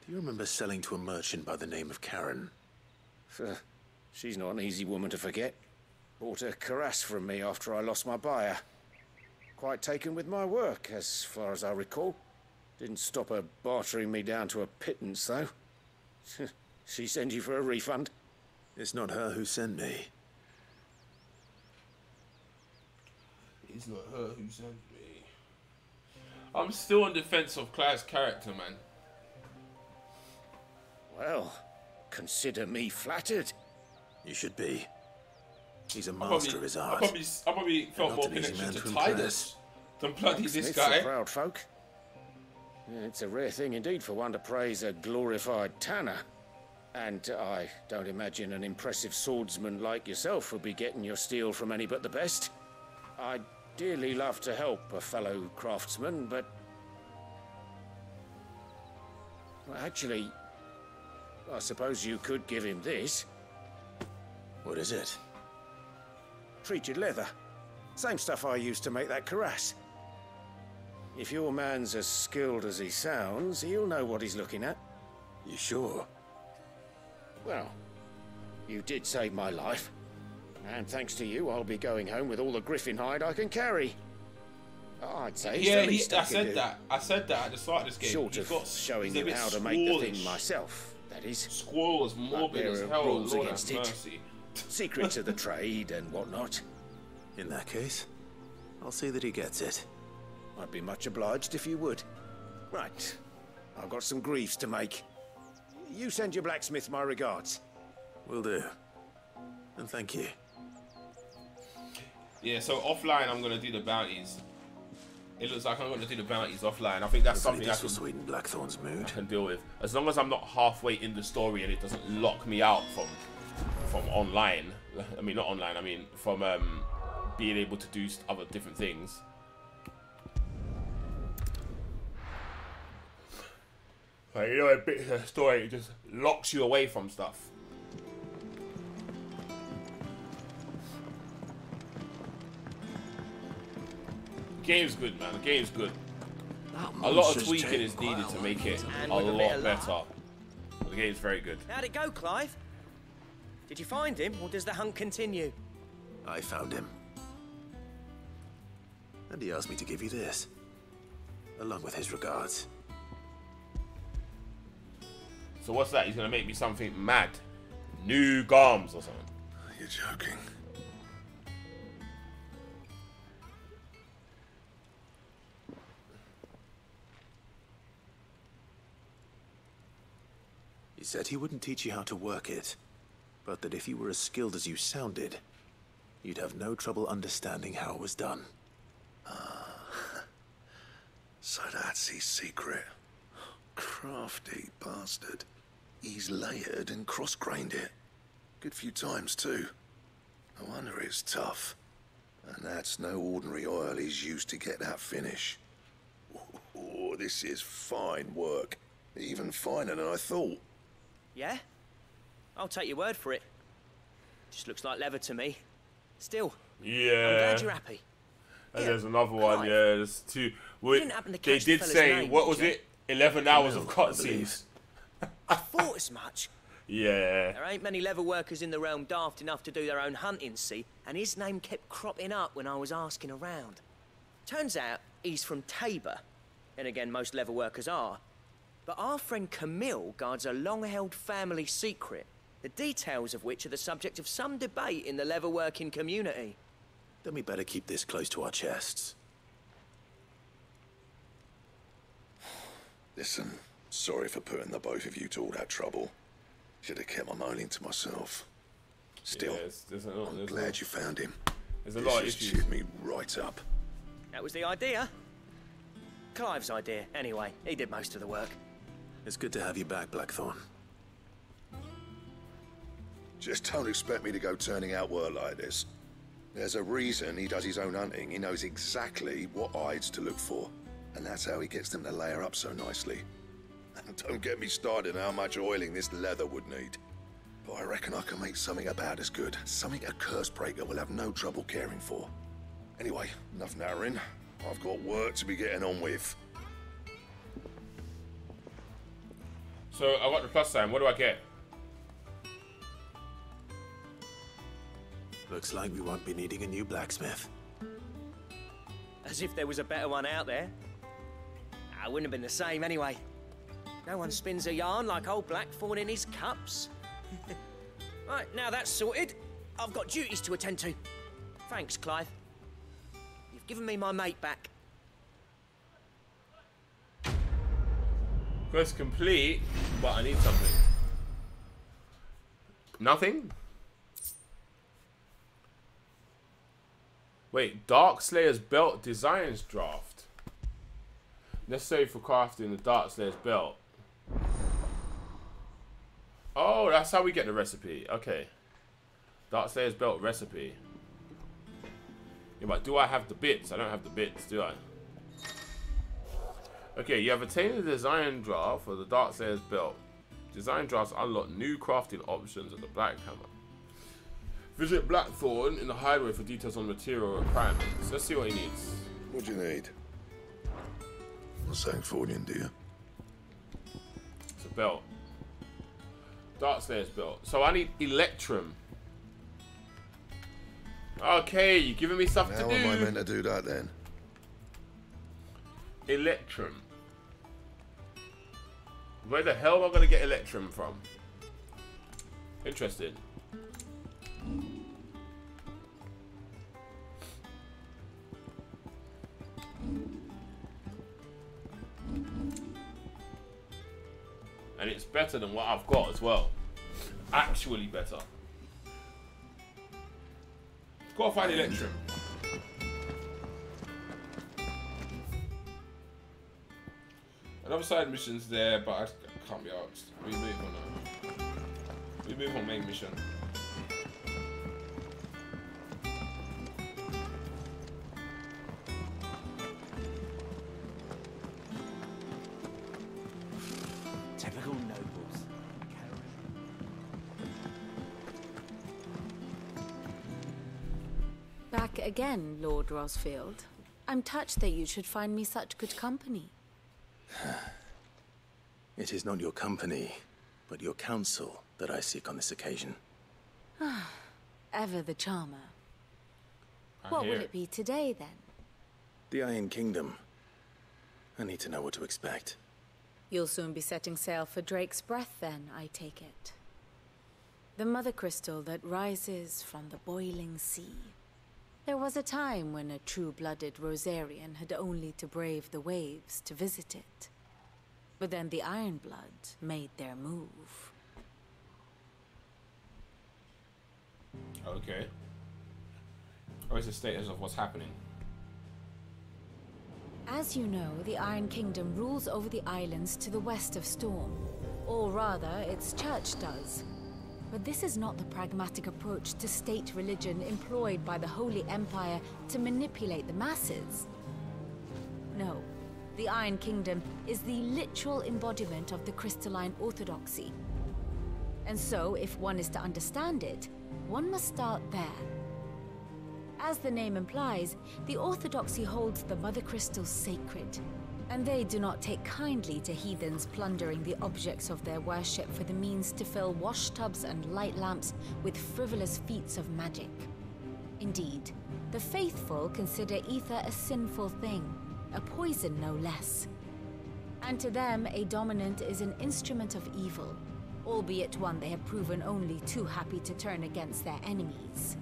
Do you remember selling to a merchant by the name of Karen? She's not an easy woman to forget. Bought a cuirass from me after I lost my buyer. quite taken with my work, as far as I recall. Didn't stop her bartering me down to a pittance, though. She sent you for a refund? It's not her who sent me. It's not her who sent me. I'm still in defense of Claire's character, man. Well, consider me flattered. You should be. He's a master of his art. I probably felt more connection to Titus than bloody this guy. Proud folk. It's a rare thing indeed for one to praise a glorified tanner. And I don't imagine an impressive swordsman like yourself would be getting your steel from any but the best. I'd dearly love to help a fellow craftsman, but... well, actually, I suppose you could give him this. What is it? Treated leather. Same stuff I used to make that cuirass. If your man's as skilled as he sounds, he'll know what he's looking at. You sure? Well, you did save my life. And thanks to you, I'll be going home with all the griffin hide I can carry. I'd say yeah, it's the least I said that at the start of this game. Short of showing him how to make the thing myself, that is. Squirrel is morbid as hell, rules against it. Secrets of the trade and whatnot. In that case, I'll see that he gets it. I'd be much obliged if you would. Right, I've got some griefs to make. You send your blacksmith my regards. Will do. And thank you. Yeah, so offline I'm gonna do the bounties. It looks like I'm gonna do the bounties offline. I think that's something that will sweeten Blackthorn's mood. I can deal with. As long as I'm not halfway in the story and it doesn't lock me out from online. I mean not online, I mean from being able to do other different things. Like, you know, a bit of the story, it just locks you away from stuff. Game's good, man. The game's good. A lot of tweaking is needed to make it a lot better. The game's very good. How'd it go, Clive? Did you find him, or does the hunt continue? I found him. And he asked me to give you this, along with his regards. So what's that? He's gonna make me something mad. New Garms or something. You're joking. He said he wouldn't teach you how to work it, but that if you were as skilled as you sounded, you'd have no trouble understanding how it was done. So that's his secret. Crafty bastard. He's layered and cross-grained it. Good few times, too. No wonder it's tough. And that's no ordinary oil he's used to get that finish. Oh, this is fine work. Even finer than I thought. Yeah? I'll take your word for it. Just looks like leather to me. Still, yeah. I'm glad you're happy. And yeah, there's another one, Clive. Yeah. There's two. Well, they did say, name, what was it? 11 hours of cutscenes. I thought as much. Yeah. There ain't many leather workers in the realm daft enough to do their own hunting, see? And his name kept cropping up when I was asking around. Turns out he's from Tabor. And again, most leather workers are. But our friend Camille guards a long-held family secret, the details of which are the subject of some debate in the leatherworking community. Then we better keep this close to our chests. Listen, sorry for putting the both of you to all that trouble. Should have kept my moaning to myself. Still, yeah, I'm glad you found him. There's a lot of issues. Cheered me right up. That was the idea. Clive's idea, anyway. He did most of the work. It's good to have you back, Blackthorn. Just don't expect me to go turning out word like this. There's a reason he does his own hunting. He knows exactly what hides to look for. And that's how he gets them to layer up so nicely. And don't get me started on how much oiling this leather would need. But I reckon I can make something about as good. Something a Cursebreaker will have no trouble caring for. Anyway, enough narrowing. I've got work to be getting on with. So I got the plus sign. What do I get? Looks like we won't be needing a new blacksmith. A because if there was a better one out there, I wouldn't have been the same anyway. No one spins a yarn like old Blackthorn in his cups. Right, now that's sorted, I've got duties to attend to. Thanks, Clive. You've given me my mate back. Quest complete, but I need something. Nothing? Wait, Darkslayer's Belt Designs Draft. Necessary for crafting the Darkslayer's Belt. Oh, that's how we get the recipe. Okay. Darkslayer's Belt recipe. Yeah, but do I have the bits? I don't have the bits, do I? Okay, you have attained the design draft for the Darkslayer's Belt. Design drafts unlock new crafting options at the Black Hammer. Visit Blackthorn in the hideaway for details on material requirements. Let's see what he needs. What do you need? What's that for, dear? It's a belt. Darkslayer's Belt. So I need Electrum. Okay, you're giving me stuff to do. How am I meant to do that then? Electrum. Where the hell am I going to get Electrum from? Interesting. And it's better than what I've got as well. Actually better. Gotta find Electrum. Another side mission's there, but I can't be asked. We move on now. We move on main mission. Typical nobles. Back again, Lord Rosfield. I'm touched that you should find me such good company. It is not your company, but your counsel that I seek on this occasion. Ah, ever the charmer. What will it be today, then? The Iron Kingdom. I need to know what to expect. You'll soon be setting sail for Drake's Breath, then, I take it. The mother crystal that rises from the boiling sea. There was a time when a true-blooded Rosarian had only to brave the waves to visit it. But then the Ironblood made their move. Okay. What is the status of what's happening? As you know, the Iron Kingdom rules over the islands to the west of Storm. Or rather, its church does. But this is not the pragmatic approach to state religion employed by the Holy Empire to manipulate the masses. No, the Iron Kingdom is the literal embodiment of the crystalline orthodoxy. And so, if one is to understand it, one must start there. As the name implies, the orthodoxy holds the Mother Crystal sacred, and they do not take kindly to heathens plundering the objects of their worship for the means to fill washtubs and light lamps with frivolous feats of magic. Indeed, the faithful consider ether a sinful thing, a poison no less. And to them, a dominant is an instrument of evil, albeit one they have proven only too happy to turn against their enemies.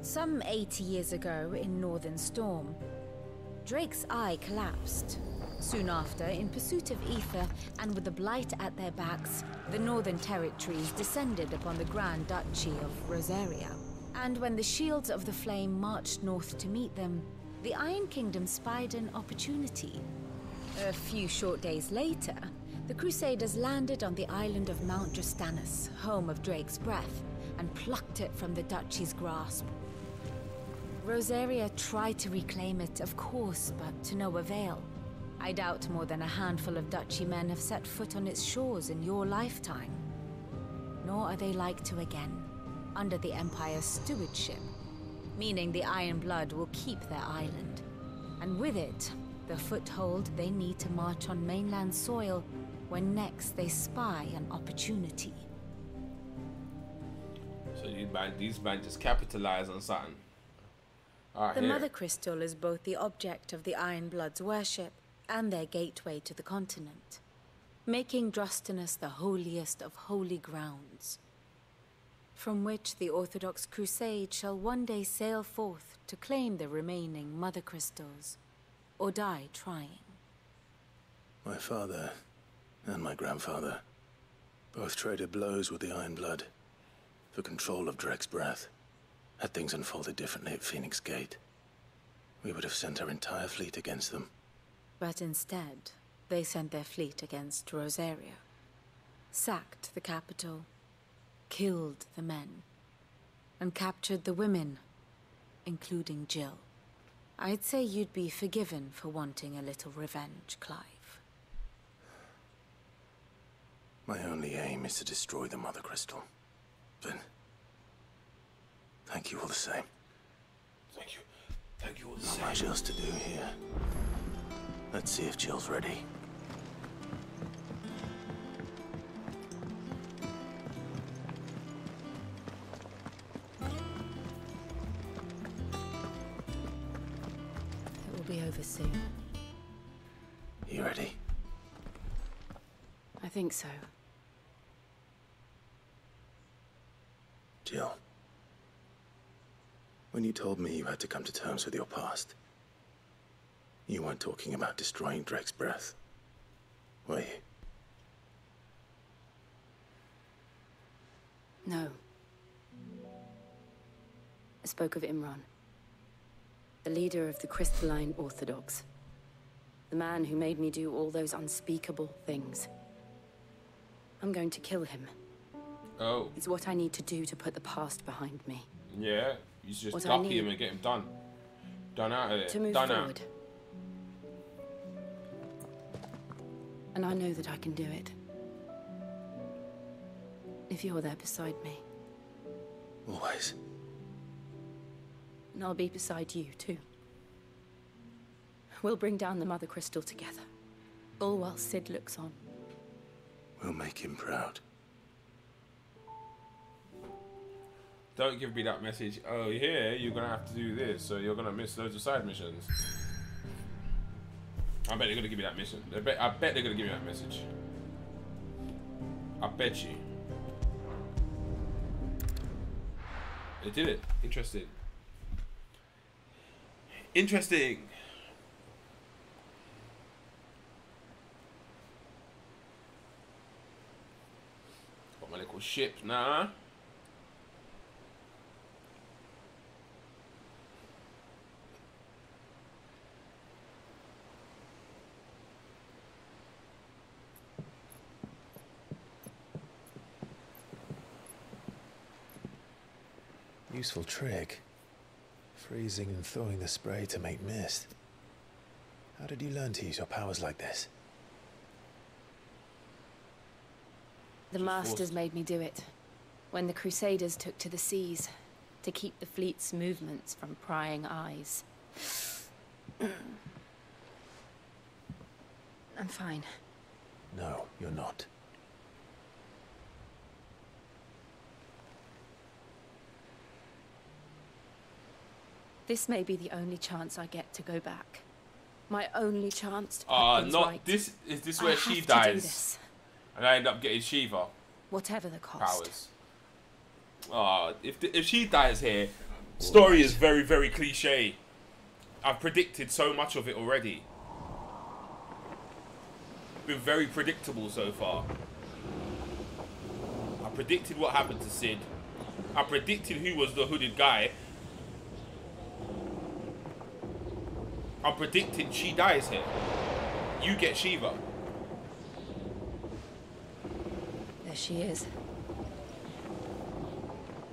Some 80 years ago in Northern Storm, Drake's Eye collapsed. Soon after, in pursuit of ether, and with the Blight at their backs, the Northern Territories descended upon the Grand Duchy of Rosaria. And when the Shields of the Flame marched north to meet them, the Iron Kingdom spied an opportunity. A few short days later, the Crusaders landed on the island of Mount Drastanus, home of Drake's Breath, and plucked it from the Duchy's grasp. Rosaria tried to reclaim it, of course, but to no avail. I doubt more than a handful of Duchy men have set foot on its shores in your lifetime. Nor are they like to again, under the Empire's stewardship, meaning the Iron Blood will keep their island, and with it, the foothold they need to march on mainland soil when next they spy an opportunity. So these men just capitalize on something. The Mother Crystal is both the object of the Iron Blood's worship and their gateway to the continent, making Drostanus the holiest of holy grounds, from which the Orthodox Crusade shall one day sail forth to claim the remaining Mother Crystals, or die trying. My father and my grandfather both traded blows with the Iron Blood for control of Drek's breath. Had things unfolded differently at Phoenix Gate, we would have sent our entire fleet against them. But instead, they sent their fleet against Rosaria, sacked the capital, killed the men, and captured the women, including Jill. I'd say you'd be forgiven for wanting a little revenge, Clive. My only aim is to destroy the Mother Crystal, but thank you all the same. Thank you. Thank you all the same. Not much else to do here. Let's see if Jill's ready. It will be over soon. You ready? I think so. Jill, when you told me you had to come to terms with your past, you weren't talking about destroying Drek's breath, were you? No. I spoke of Imran, the leader of the Crystalline Orthodox, the man who made me do all those unspeakable things. I'm going to kill him. Oh. It's what I need to do to put the past behind me. Yeah, you just duck him and get him done. Done out of it. To move forward. And I know that I can do it. If you're there beside me. Always. And I'll be beside you, too. We'll bring down the Mother Crystal together, all while Cid looks on. We'll make him proud. Don't give me that message, oh yeah, you're gonna have to do this, so you're gonna miss loads of side missions. I bet they're gonna give me that mission. I bet they're gonna give me that message. I bet you. They did it. Interesting. Interesting. Got my little ship now. Useful trick. Freezing and thawing the spray to make mist. How did you learn to use your powers like this? The Masters made me do it. When the Crusaders took to the seas, to keep the fleet's movements from prying eyes. I'm fine. No, you're not. This may be the only chance I get to go back. My only chance to put things right. This is this where she dies, and I end up getting Shiva. Whatever the cost. Powers. If she dies here, story is very, very cliche. I've predicted so much of it already. Been very predictable so far. I predicted what happened to Cid. I predicted who was the hooded guy. I'm predicting she dies here. You get Shiva. There she is.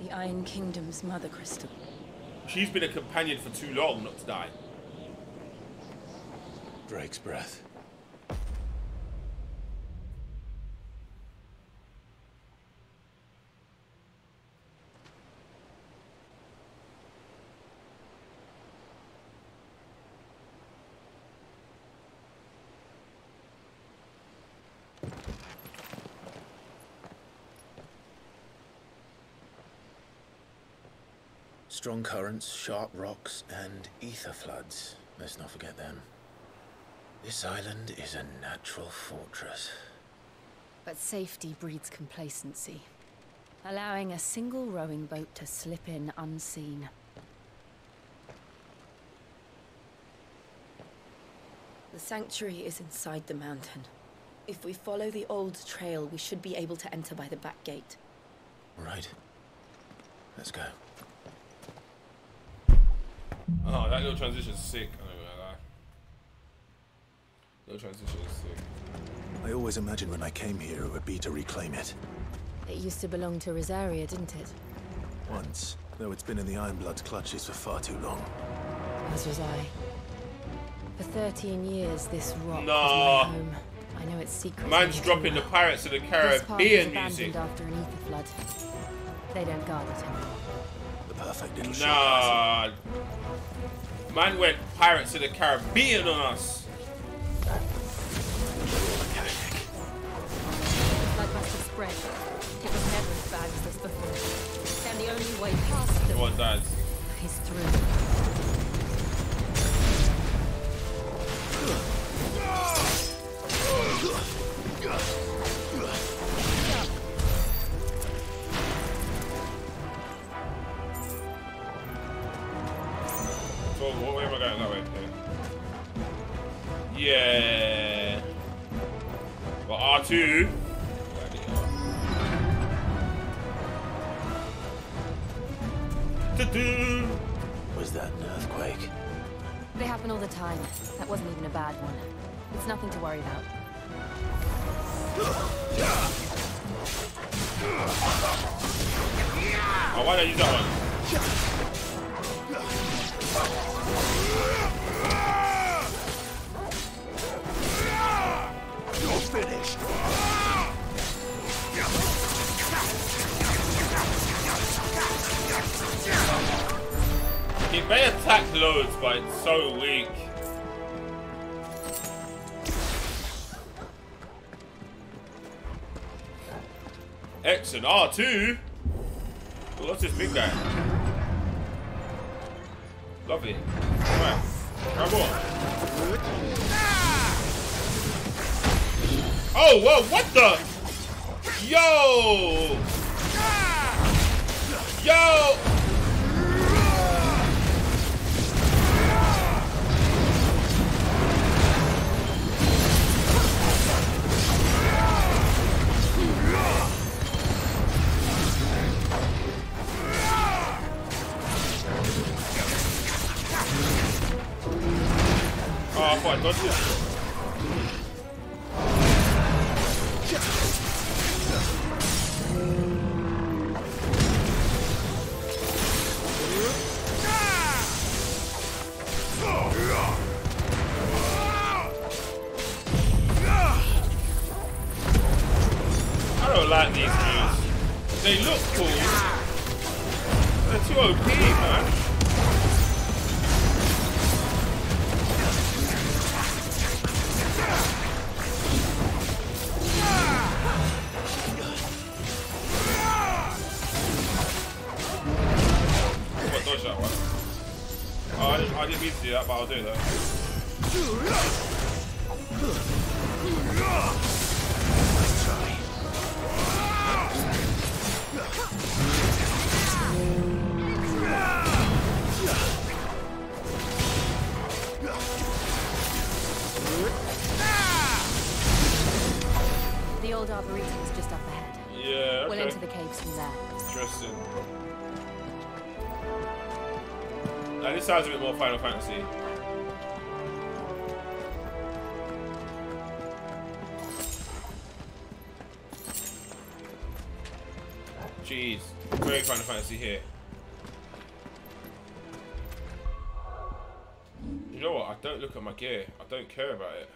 The Iron Kingdom's Mother Crystal. She's been a companion for too long not to die. Drake's breath. Strong currents, sharp rocks, and ether floods. Let's not forget them. This island is a natural fortress. But safety breeds complacency, allowing a single rowing boat to slip in unseen. The sanctuary is inside the mountain. If we follow the old trail, we should be able to enter by the back gate. Right. Let's go. Oh, that little transition's sick. I don't know about that. Little transition is sick. I always imagined when I came here it would be to reclaim it. It used to belong to Rosaria, didn't it? Once, though it's been in the Ironblood's clutches for far too long. As was I. For 13 years, this rock was my home. I know its secret. Man's dropping the Pirates of the Caribbean music after an ether flood. They don't guard it anymore. The perfect little ship. Nah. Man went Pirates of the Caribbean on us. Like must have spread. It was never as bad as this before. And the only way past them. What does? He's through. So what way am I going? That way. Yeah. But R2. Was that an earthquake? They happen all the time. That wasn't even a bad one. It's nothing to worry about. Oh, why don't you use that one? You're finished. He may attack loads, but it's so weak. X and R2. Well, what's this big guy? Lovely. Alright, grab on. Oh, whoa, what the? Yo! Yo! Oh, boy, don't you? I don't like these dudes. They look cool. They're too OP, man. Yeah, but I'll do that. The old arboretum is just up ahead. Yeah, okay. We'll enter the caves from there. Interesting. Now, this sounds a bit more Final Fantasy. Jeez, very Final Fantasy here. You know what? I don't look at my gear. I don't care about it.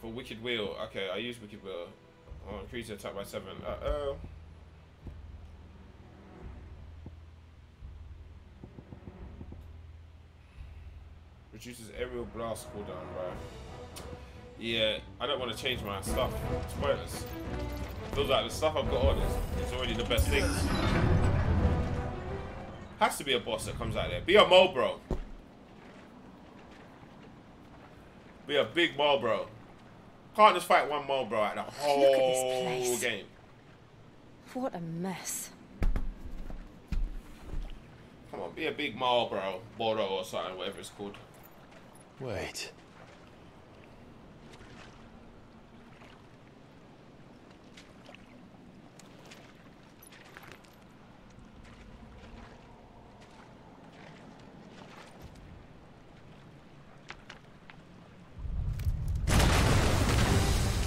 For Wicked Wheel. Okay, I use Wicked Wheel. I'll increase the attack by 7. Uh-oh. Reduces aerial blast cooldown, right? Yeah, I don't want to change my stuff. Spoilers. Feels like the stuff I've got on is already the best things. Has to be a boss that comes out of there. Be a mole, bro. Be a big mole, bro. Can't just fight one mole, bro, at the whole game. What a mess. Come on, be a big mole, bro. Boro or something, whatever it's called. Wait.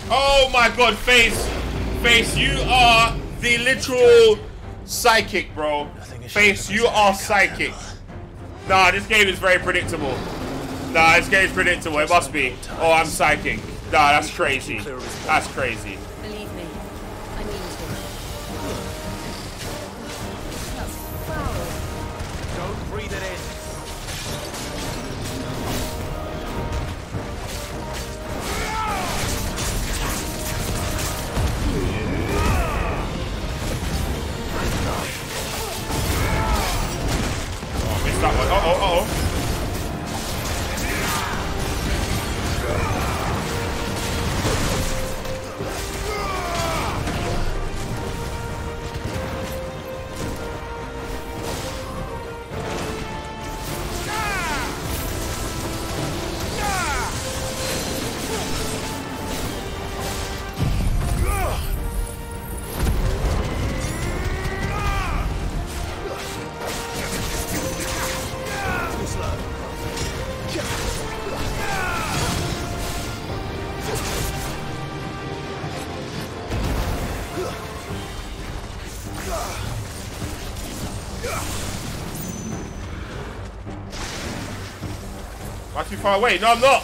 Oh my god, Face, you are the literal psychic, bro. Face, you are psychic. Nah, this game is very predictable. Nah, this game's predictable. It must be. Oh, I'm psychic. Nah, that's crazy. That's crazy. Believe me, I need to. That's foul. Don't breathe it in. That one. Am I too far away? No, I'm not!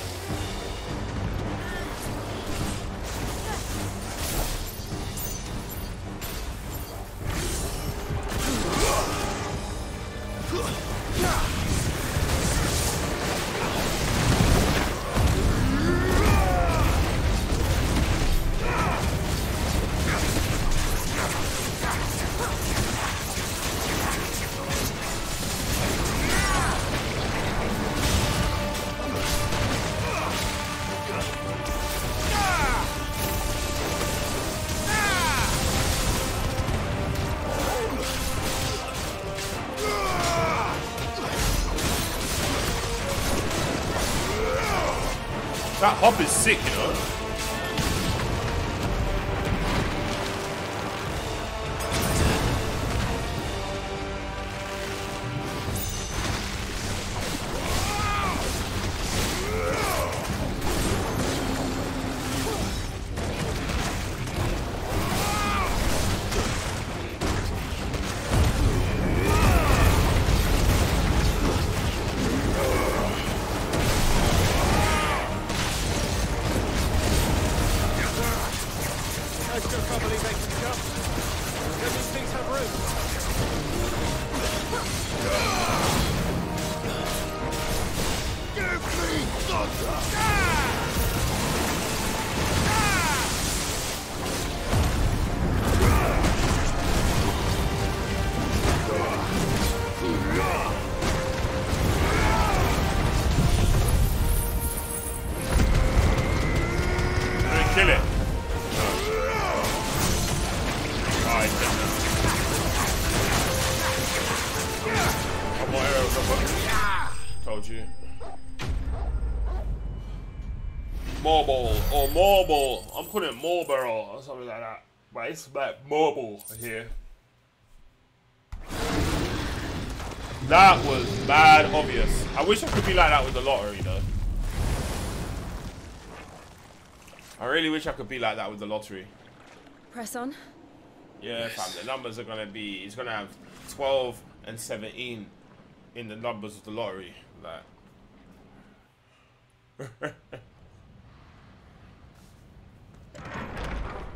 That hop is sick, you know. Marble, I'm calling it Marlboro or something like that, but it's like marble here. That was bad obvious. I wish I could be like that with the lottery though. I really wish I could be like that with the lottery. Press on. Yeah, yes. Fam, the numbers are gonna be, it's gonna have 12 and 17 in the numbers of the lottery, like.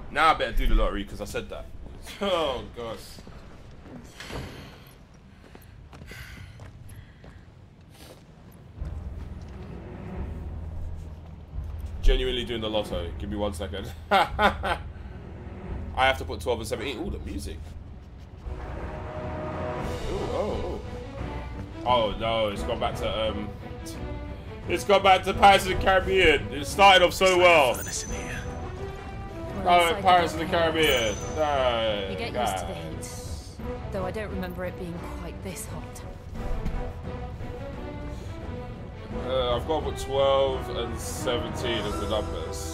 Now I better do the lottery because I said that. Oh gosh. Genuinely doing the lotto. Give me 1 second. I have to put 12 and 17. Ooh, the music. Ooh, oh. Oh no, it's gone back to it's gone back to Pirates of the Caribbean. It started off so well. Oh, Pirates of the Caribbean. No, you get used to the heat, though I don't remember it being quite this hot. I've got about 12 and 17 as the numbers.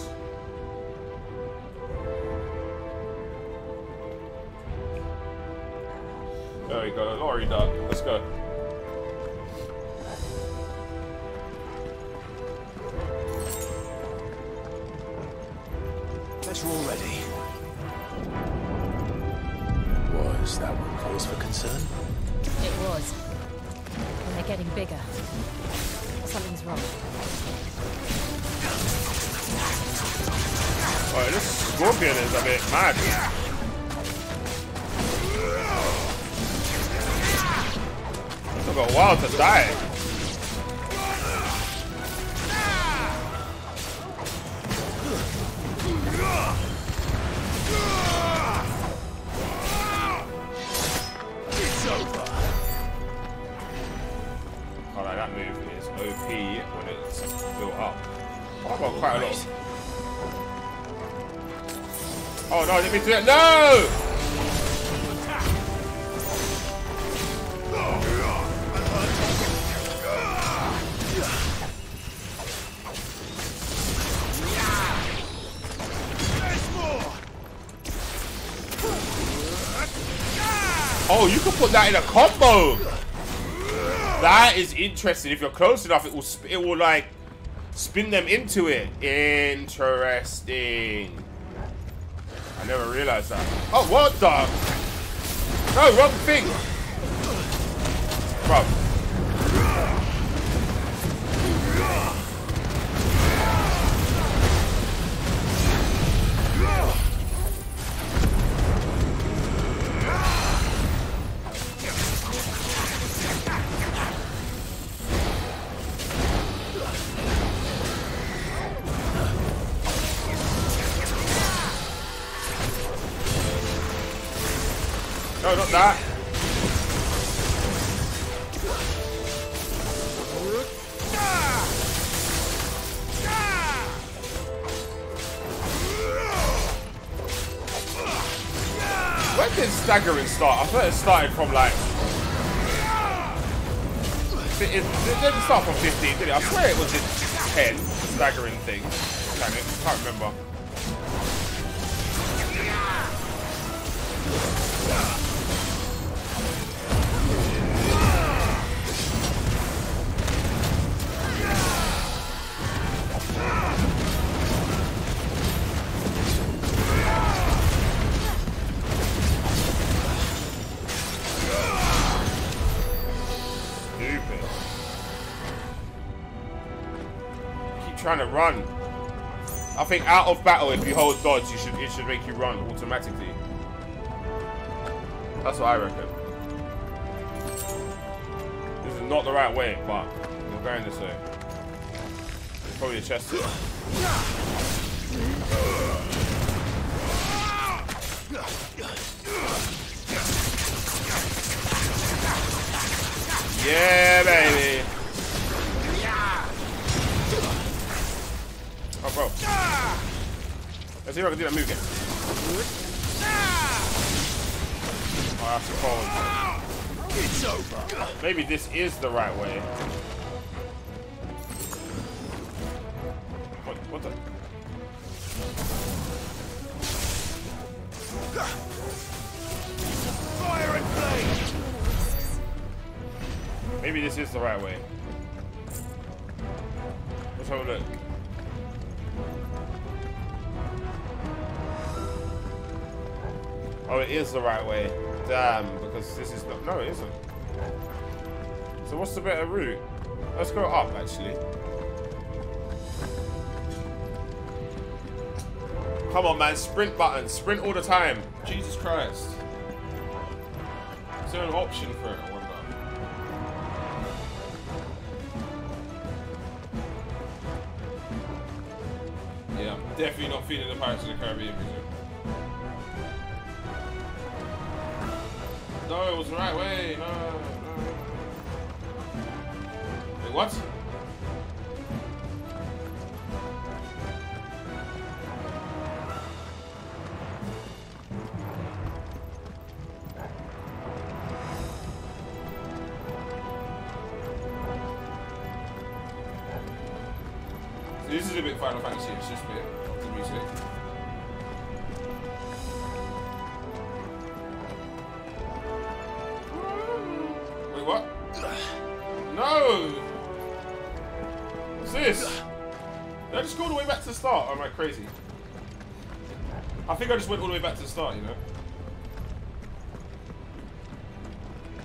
There we go, Laurie done. Let's go. Better already. Was that one cause for concern? It was. And they're getting bigger. Something's wrong. Oh, this scorpion is a bit mad. It took a while to die. It's over. Oh, like that move. OP when it's built up. Oh, I've got quite a lot. Oh no, let me do that. No! Oh, you can put that in a combo! That is interesting. If you're close enough, it will like spin them into it. Interesting. I never realized that. Oh, what the? No, wrong thing. Bro. No, not that. When did staggering start? I thought it started from like... It didn't start from 15, did it? I swear it was in 10, the staggering thing. Damn it, I can't remember. Trying to run. I think out of battle, if you hold dodge, it should make you run automatically. That's what I reckon. This is not the right way, but we're going this way. It's probably a chest. Yeah, baby. Oh, bro. Let's see if I can do that move again. Oh, that's a problem. It's over. Maybe this is the right way. What the? Fire and blade! Maybe this is the right way. Let's have a look. Oh, it is the right way. Damn, because this is not... No, it isn't. So what's the better route? Let's go up, actually. Come on, man. Sprint button. Sprint all the time. Jesus Christ. Is there an option for it, I wonder? Yeah, I'm definitely not feeling the Pirates of the Caribbean music. No, it was the right way. No, no. what? So this is a bit Final Fantasy, it's just a bit of the music. Start, or am I crazy? I think I just went all the way back to the start, you know?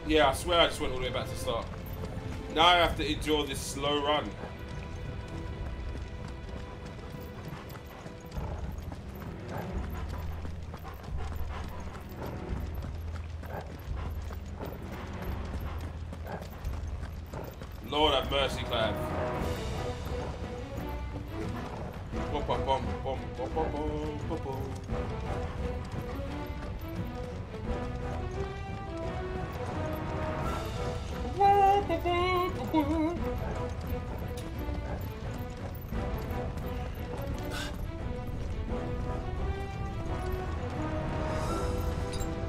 Yeah, I swear I just went all the way back to the start. Now I have to endure this slow run. Lord have mercy, Clive.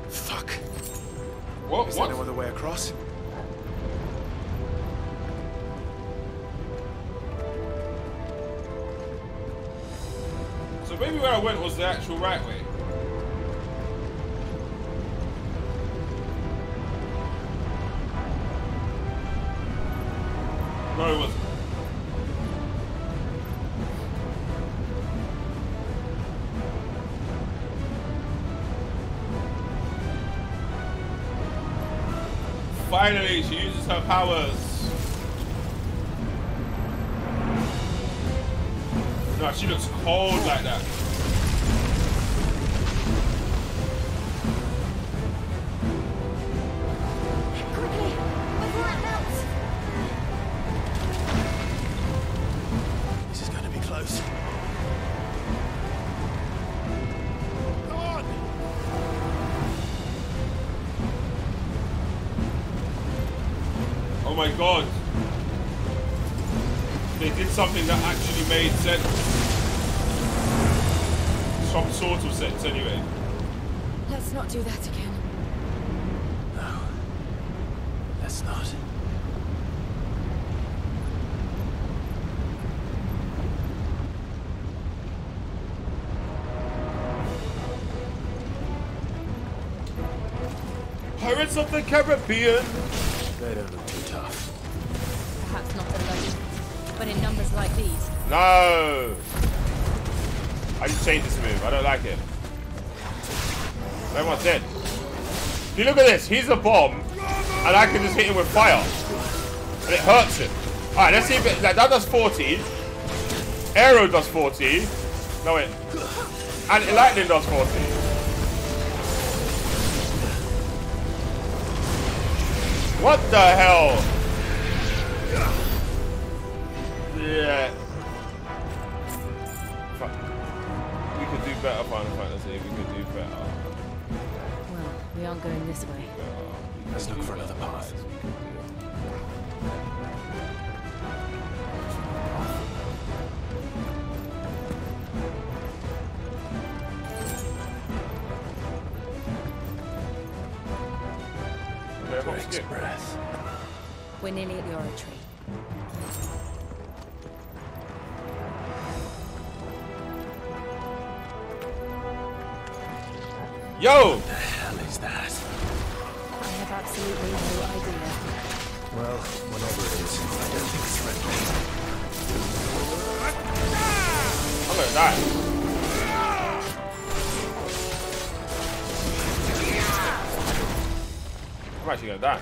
Fuck. What? Is there no other way across? Maybe where I went was the actual right way. No, it wasn't. Finally, she uses her powers. No, she looks cold like that. Oh my god, they did something that actually made sense, some sort of sense anyway. Let's not do that again. No, let's not. Pirates of the Caribbean! They don't look too tough. Perhaps not alone, but in numbers like these. No! I just changed this move. I don't like it. Everyone's dead. If you look at this, he's a bomb, and I can just hit him with fire. And it hurts him. Alright, let's see if it, like, that does 40. Aero does 40. No, wait. And lightning does 40. What the hell? Yeah. Fuck. We could do better, Final Fantasy. We could do better. Well, we aren't going this way. Let's look for another path. Breath. We're nearly at the oratory. Yo! What the hell is that? I have absolutely no idea. Well, whatever it is, I don't think it's friendly. I'm gonna die. I'm actually gonna die.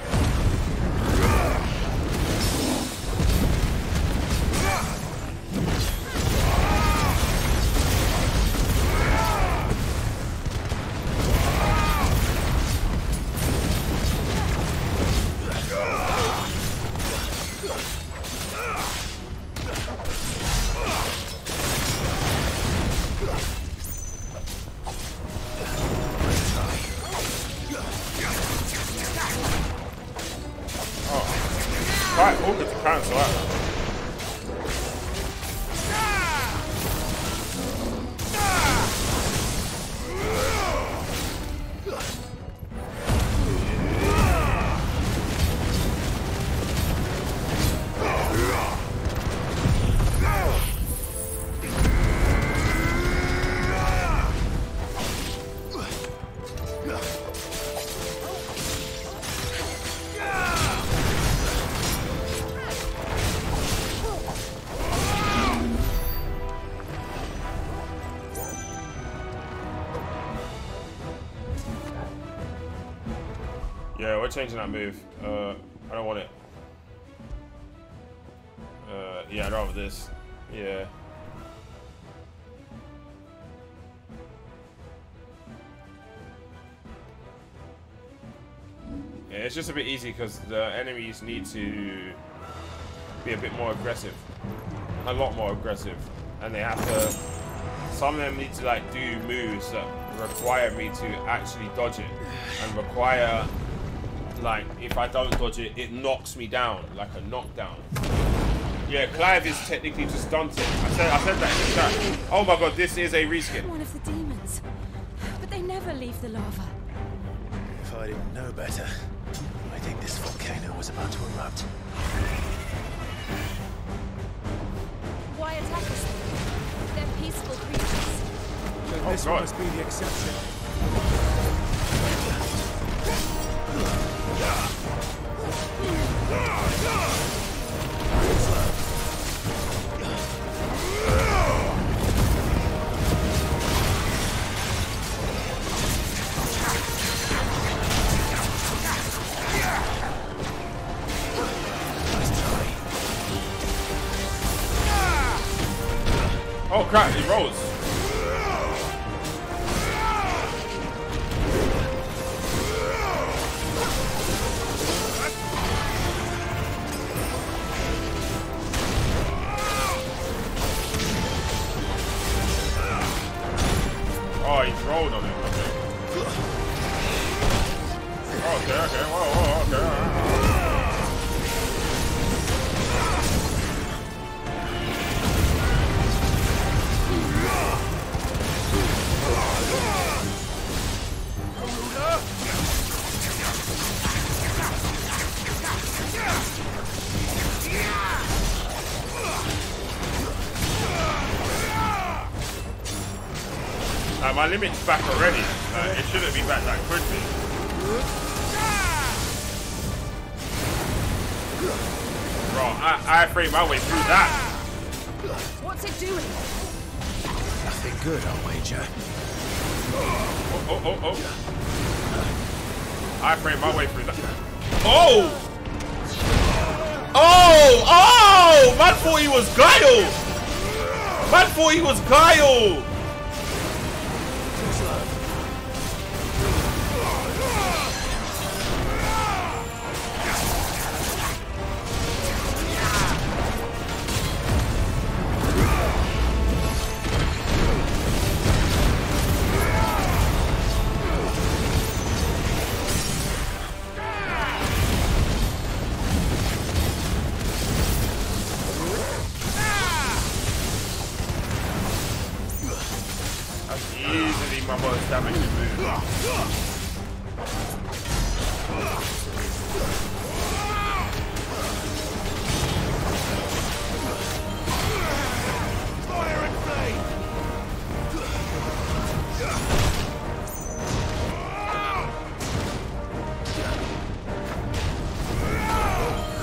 quite hungry to cancel out. Yeah, we're changing that move. I don't want it. Yeah, I'd rather this. Yeah. Yeah, it's just a bit easy because the enemies need to be a bit more aggressive. A lot more aggressive. And they have to... Some of them need to like do moves that require me to actually dodge it. And require... Like, if I don't dodge it, it knocks me down, like a knockdown. Yeah, Clive is technically just stunted. I said that in the chat. Oh my god, this is a reskin. One of the demons, but they never leave the lava. If I didn't know better, I think this volcano was about to erupt. Why attack us? They're peaceful creatures. Oh, this god. Must be the exception. Oh crap, he rolls. My limit's back already. It shouldn't be back that quickly. Bro, I frame my way through that. What's it doing? Nothing good, I'll wager. Oh. I frame my way through that. Oh! Oh! Oh! Man thought he was Guile! Man thought he was Guile!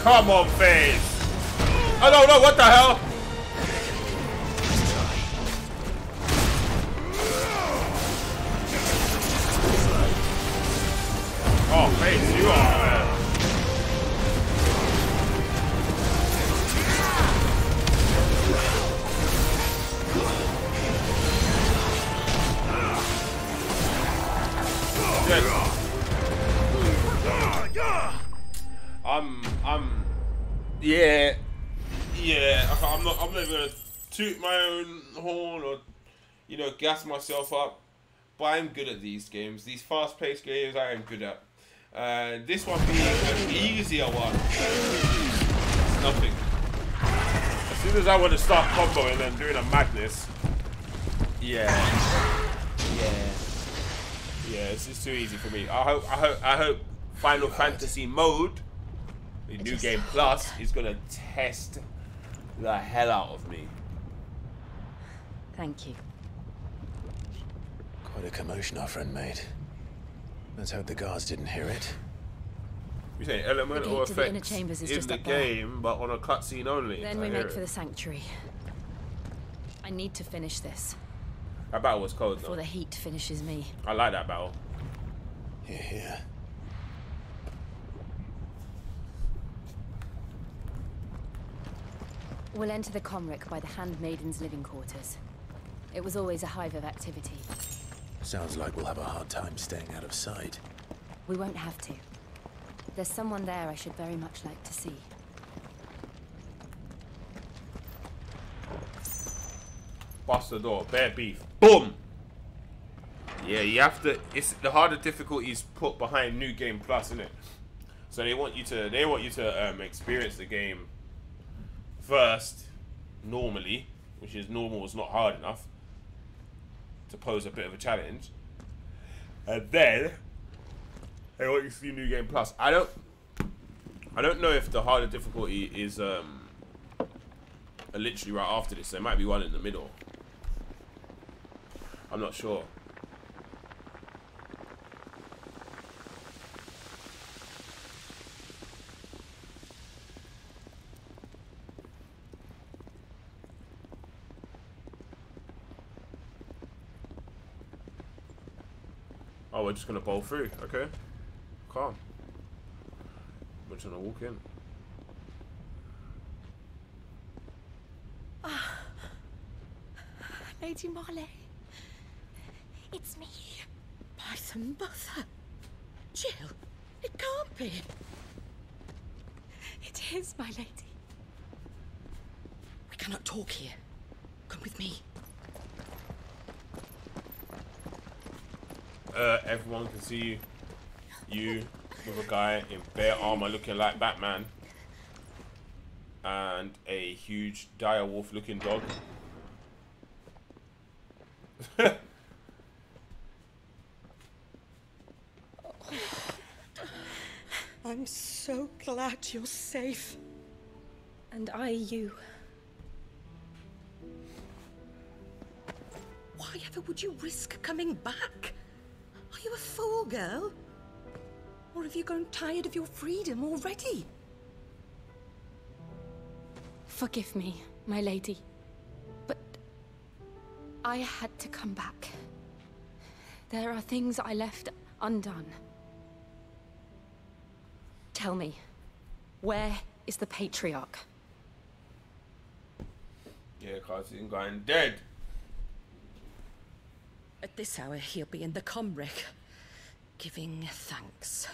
Come on, FaZe! I don't know what the hell! Oh, FaZe, you are, man. Yeah, I'm not even gonna toot my own horn or, you know, gas myself up. But I'm good at these games. These fast-paced games I am good at. This one being an easier one. nothing. As soon as I want to start comboing and doing a madness. Yeah. Yeah. Yeah, it's just too easy for me. I hope Final Fantasy mode, the new game plus, is gonna test the hell out of me. Thank you. Quite a commotion our friend made. Let's hope the guards didn't hear it. You say element or effect in the game, but on a cutscene only. Then we make for the sanctuary. I need to finish this. That battle was cold, though. Before the heat finishes me. I like that battle. Hear, hear. We'll enter the Comric by the Handmaiden's living quarters. It was always a hive of activity. Sounds like we'll have a hard time staying out of sight. We won't have to. There's someone there I should very much like to see. Bust the door, bare beef. Boom! Yeah, you have to, it's the harder difficulties put behind New Game Plus, isn't it? So they want you to experience the game first, normally, which is normal was not hard enough to pose a bit of a challenge. And then they want you to see New Game Plus. I don't know if the harder difficulty is literally right after this. There might be one in the middle. I'm not sure. Oh, we're just gonna bowl through. Okay. Calm. We're just gonna walk in. Oh. Lady Marley. It's me. By the mother. Jill, it can't be. It is, my lady. We cannot talk here. Come with me. Everyone can see you. You with a guy in bare armor looking like Batman. And a huge direwolf looking dog. I'm so glad you're safe. And you. Why ever would you risk coming back? Are you a fool, girl? Or have you grown tired of your freedom already? Forgive me, my lady, but I had to come back. There are things I left undone. Tell me, where is the Patriarch? Yeah, cause he's gone dead. At this hour, he'll be in the Comric, giving thanks.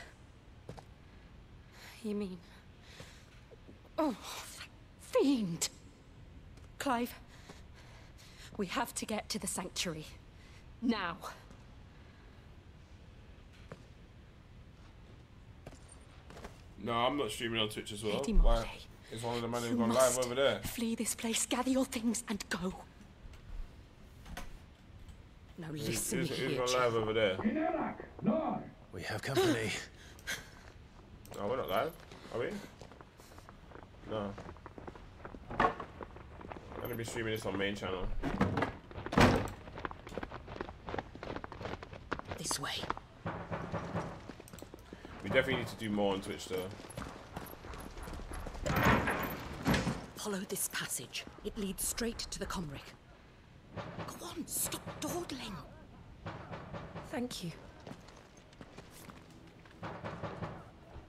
You mean... Oh, fiend! Clive, we have to get to the sanctuary. Now. No, I'm not streaming on Twitch as well. Lady Marley, it's one of the men who's gone live over there. Flee this place, gather your things and go. Now listen here, live over there. We have company. No, we're not live, are we? No. I'm gonna be streaming this on main channel. This way. We definitely need to do more on Twitch, though. Follow this passage. It leads straight to the Comric. Go on, stop dawdling. Thank you.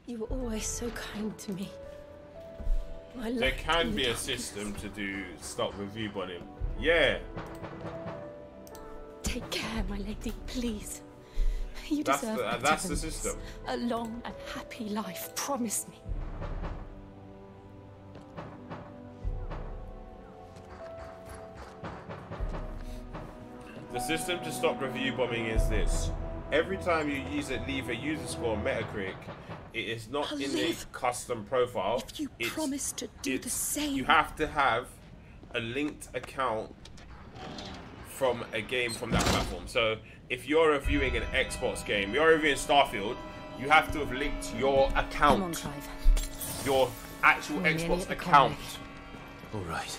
You were always so kind to me. My life there can be a system to do stop with viewbotting. Yeah. Take care, my lady, please. You deserve that's the system. A long and happy life, promise me. The system to stop review bombing is this. every time you use it, leave a user score on Metacritic. It is not in the custom profile. If you promise to do the same, you have to have a linked account from a game from that platform. So if you're reviewing an Xbox game, you're reviewing Starfield, you have to have linked your account. Come on, Clive. Your actual Xbox account. All right.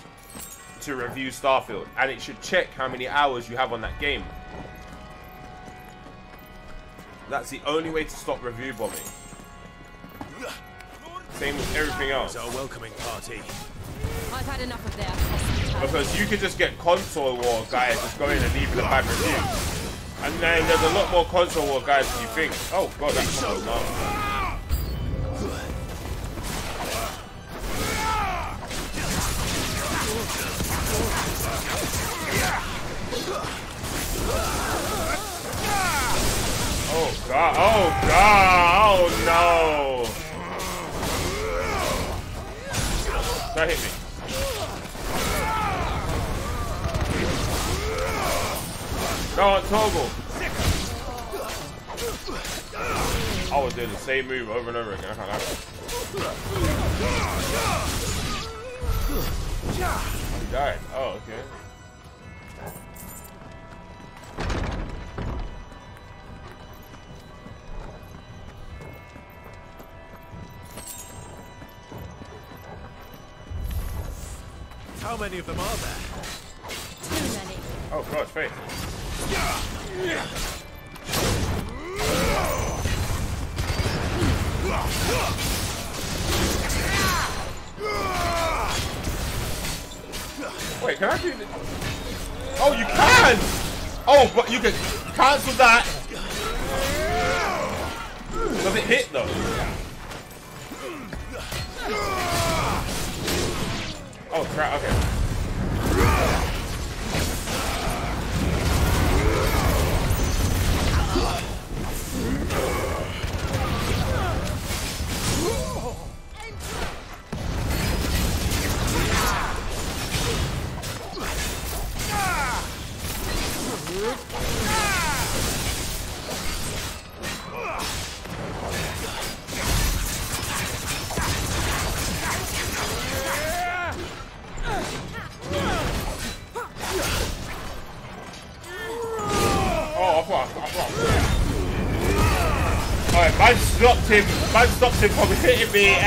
To review Starfield, and it should check how many hours you have on that game. That's the only way to stop review bombing. Same with everything else. It's a welcoming party. I've had enough of their hospitality. Because you could just get console war guys just going and leaving a bad review. And then there's a lot more console war guys than you think. Oh god, that's so long. Oh god, oh god, oh no! That hit me. No, toggle! I was doing the same move over and over again. I died. Oh, okay. How many of them are there? Too many. Oh gosh, wait. Wait, can I do this? Oh, you can! Oh, but you can cancel that. Does it hit though? Oh crap, okay. Alright, mine stopped him. Mine stopped him from hitting me. Ah.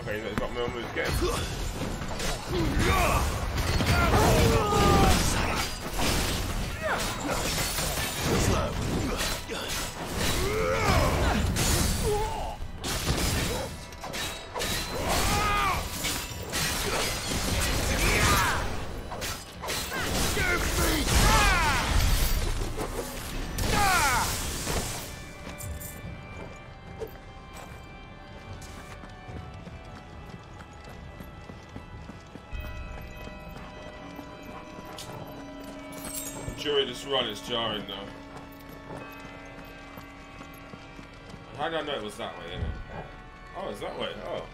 Okay, he's got me on this game. This run is jarring though. How did I know it was that way, innit? Oh, it's that way. Oh.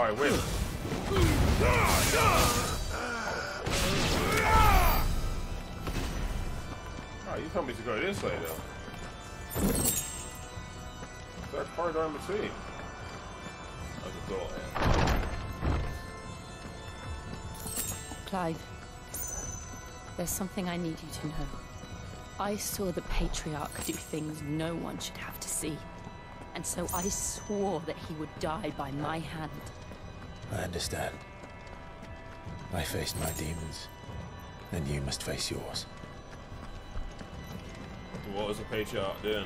I win. Oh, you told me to go this way though. That corridor in between. There's a door here. Clive, there's something I need you to know. I saw the Patriarch do things no one should have to see. And so I swore that he would die by my hand. I understand. I faced my demons, and you must face yours. What was the Patriarch doing?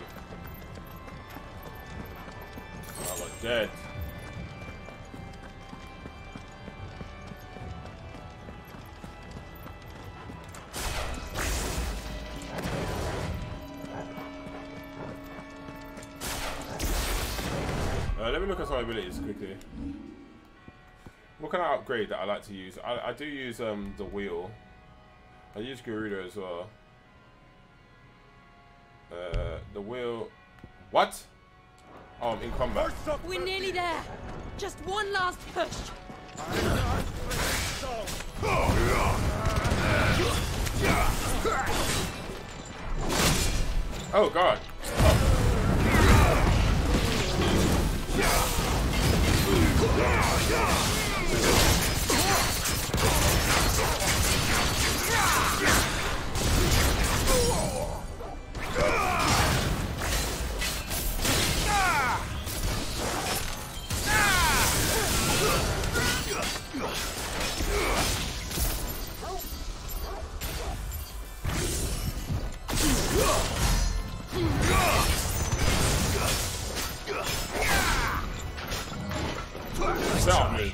I was dead. let me look at some abilities quickly. What can I upgrade that I like to use? I do use the wheel. I use Gerudo as well. The wheel. What? Oh, I'm in combat. We're nearly there. Just one last push. Oh God. Oh. Stop me.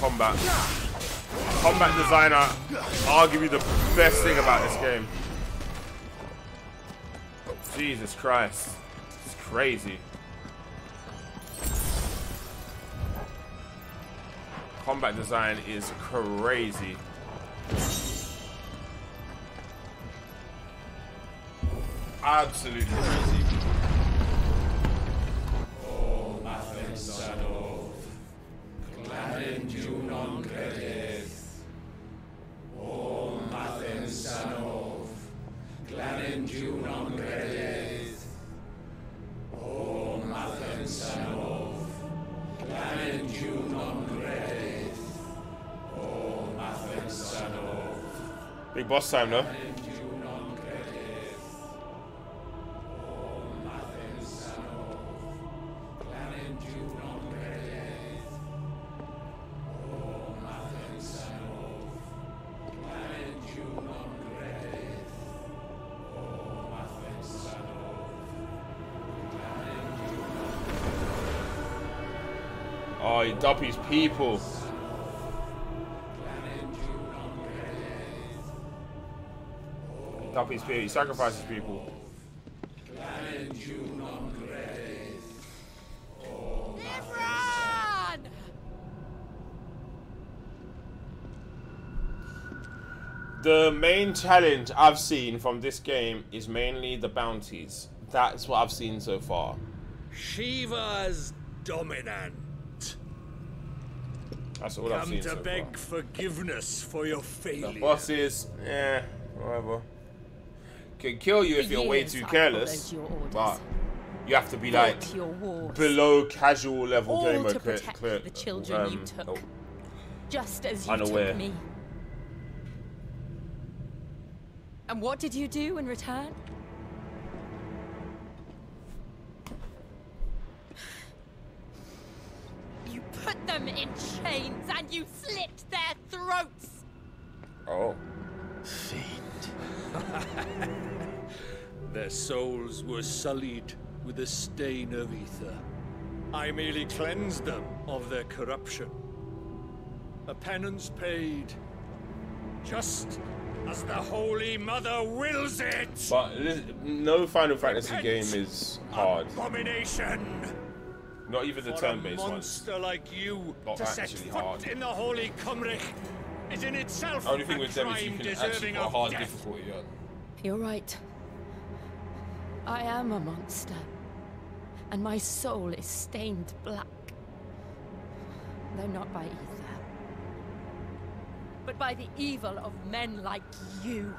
Combat. Combat designer, arguably the best thing about this game. Jesus Christ. It's crazy. Combat design is crazy. Absolutely crazy. Big boss time though. Oh, he dubbed his people. His spirit. He sacrifices people. Everyone! The main challenge I've seen from this game is mainly the bounties. That's what I've seen so far. Shiva's dominant. That's all I've seen so far. Come to beg forgiveness for your failure. The bosses, yeah, whatever. Can kill you if you're way too careless, but you have to be like below casual level gamer the children you took, just as you took me. And what did you do in return? You put them in chains and you slit their throats. Oh, fiend. Their souls were sullied with the stain of ether. I merely cleansed them of their corruption. A penance paid, just as the Holy Mother wills it. But no Final Fantasy game is hard. Abomination. Not even the turn-based ones. Monster like you to set foot in the Holy Cymru is in itself a crime deserving of death. You're right. I am a monster, and my soul is stained black, though not by ether, but by the evil of men like you.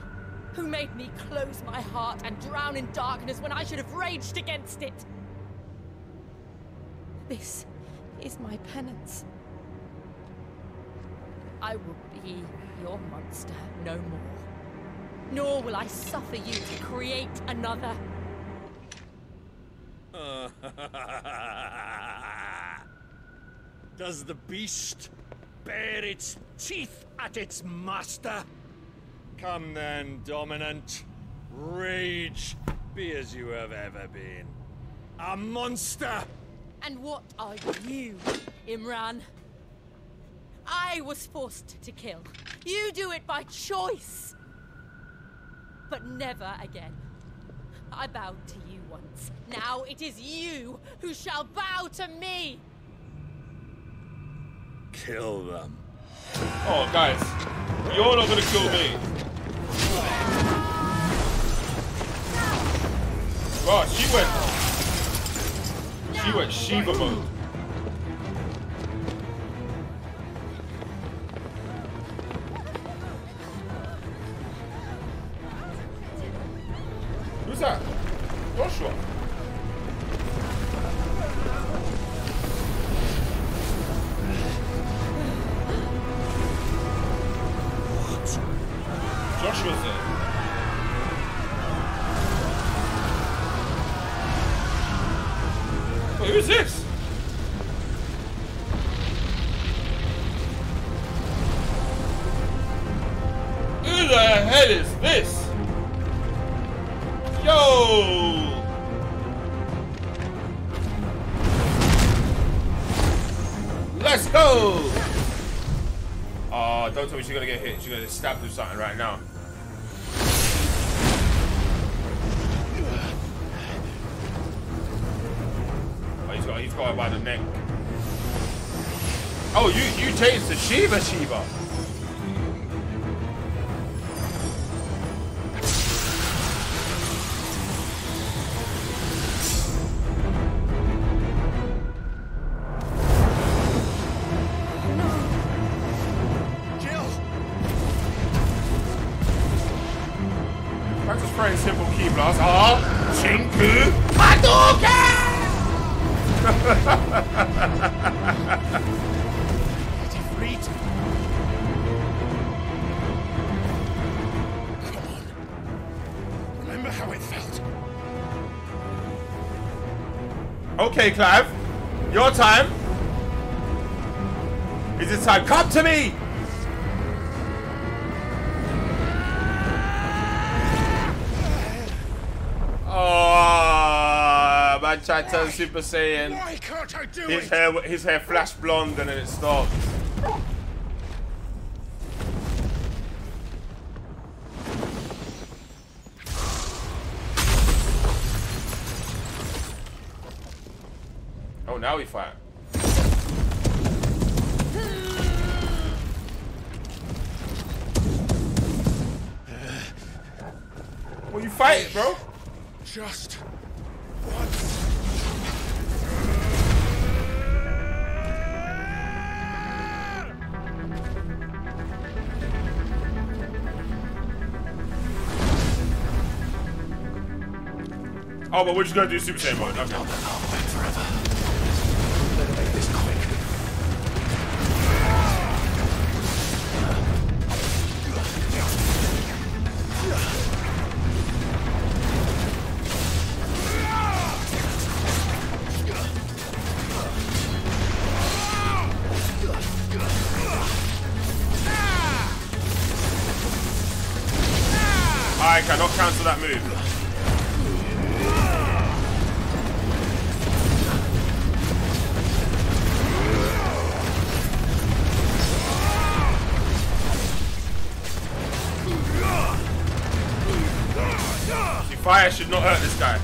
who made me close my heart and drown in darkness when I should have raged against it. This is my penance. I will be your monster no more. Nor will I suffer you to create another. Does the beast bare its teeth at its master? Come then, dominant. Rage. Be as you have ever been. A monster! And what are you, Imran? I was forced to kill. You do it by choice. But never again. I bowed to you once. Now it is you who shall bow to me. Kill them. Oh, guys, you're not gonna kill me. Wow, she went Shiva mode. Who's that? Joshua. Joshua's there. Wait, who's this? Who the hell is this? Yo! Let's go! Oh, don't tell me she's gonna get hit. She's gonna get stabbed with something right now. He's got her by the neck. Oh, you changed the Shiva. Jill. Practice throwing simple key blasts. Ah, Shinku Hadouken! Defeat. Come on. Remember how it felt. Okay, Clive. Your time. Is it time? Come to me! Tried to turn Super Saiyan. Why can't I do it? His hair flashed blonde and then it stopped. Oh, now we fight. Well, you fight it, bro. Just once. Oh, but we're just gonna do Super Saiyan mode. Okay. Better make this quick. I cannot cancel that move. Fire should not hurt this guy.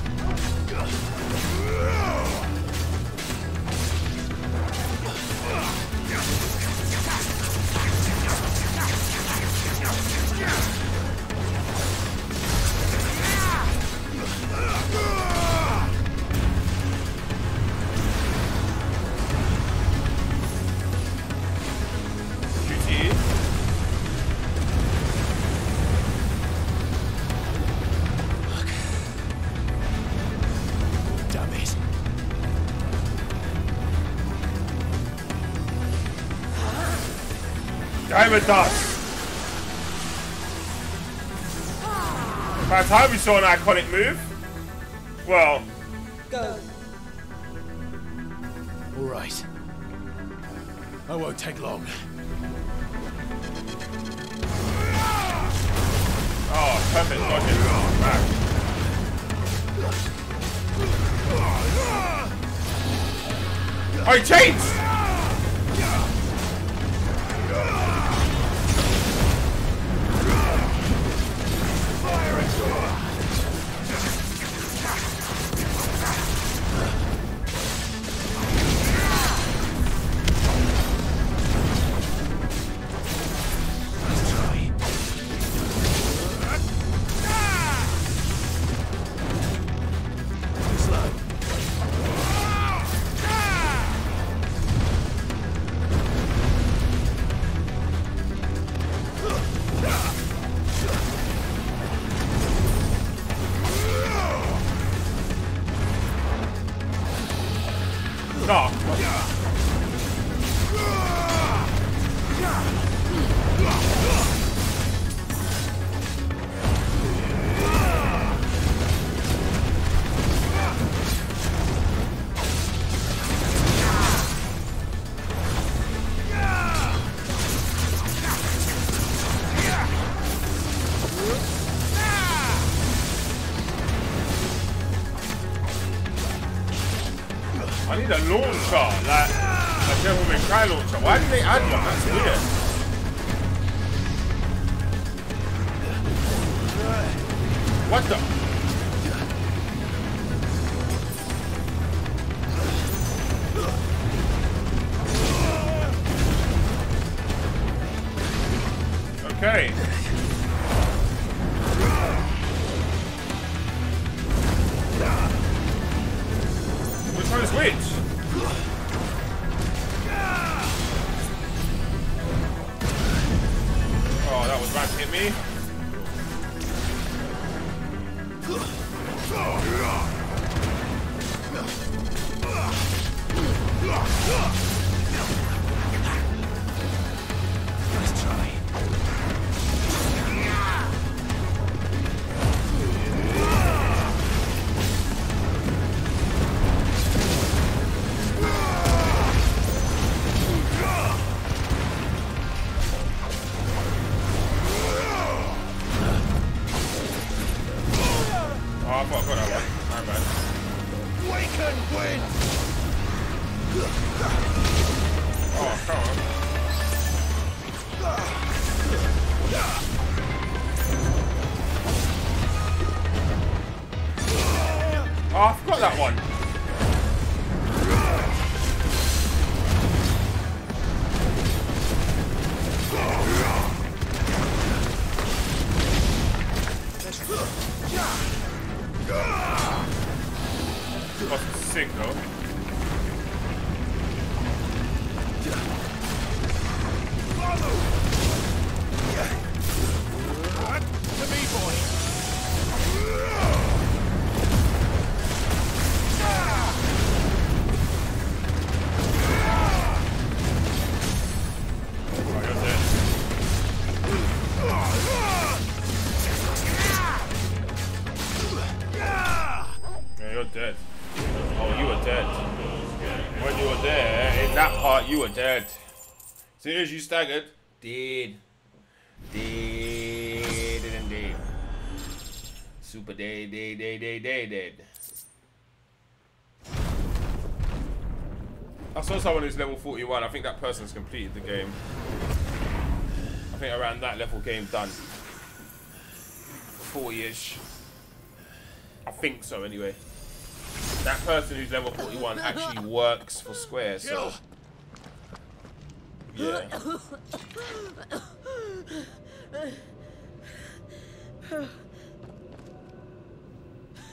QT. Gyarados! That's how we saw an iconic move. Well. Go. Alright. I won't take long. Oh, perfect logic. Oh, man. Oh, he changed! I need a launcher, like a Gentleman Cry launcher. Why did they add one? That's weird. What the? Okay. Which one is which? Hit me. Let's try. Oh, I forgot that one. That's sick though. Dead. Oh, you were dead. When you were there, in that part, you were dead. As soon as you staggered, dead, and dead. Super dead. I saw someone who's level 41. I think that person's completed the game. I think around that level, game done. 40-ish. I think so, anyway. That person who's level 41 actually works for Square, so... Yeah.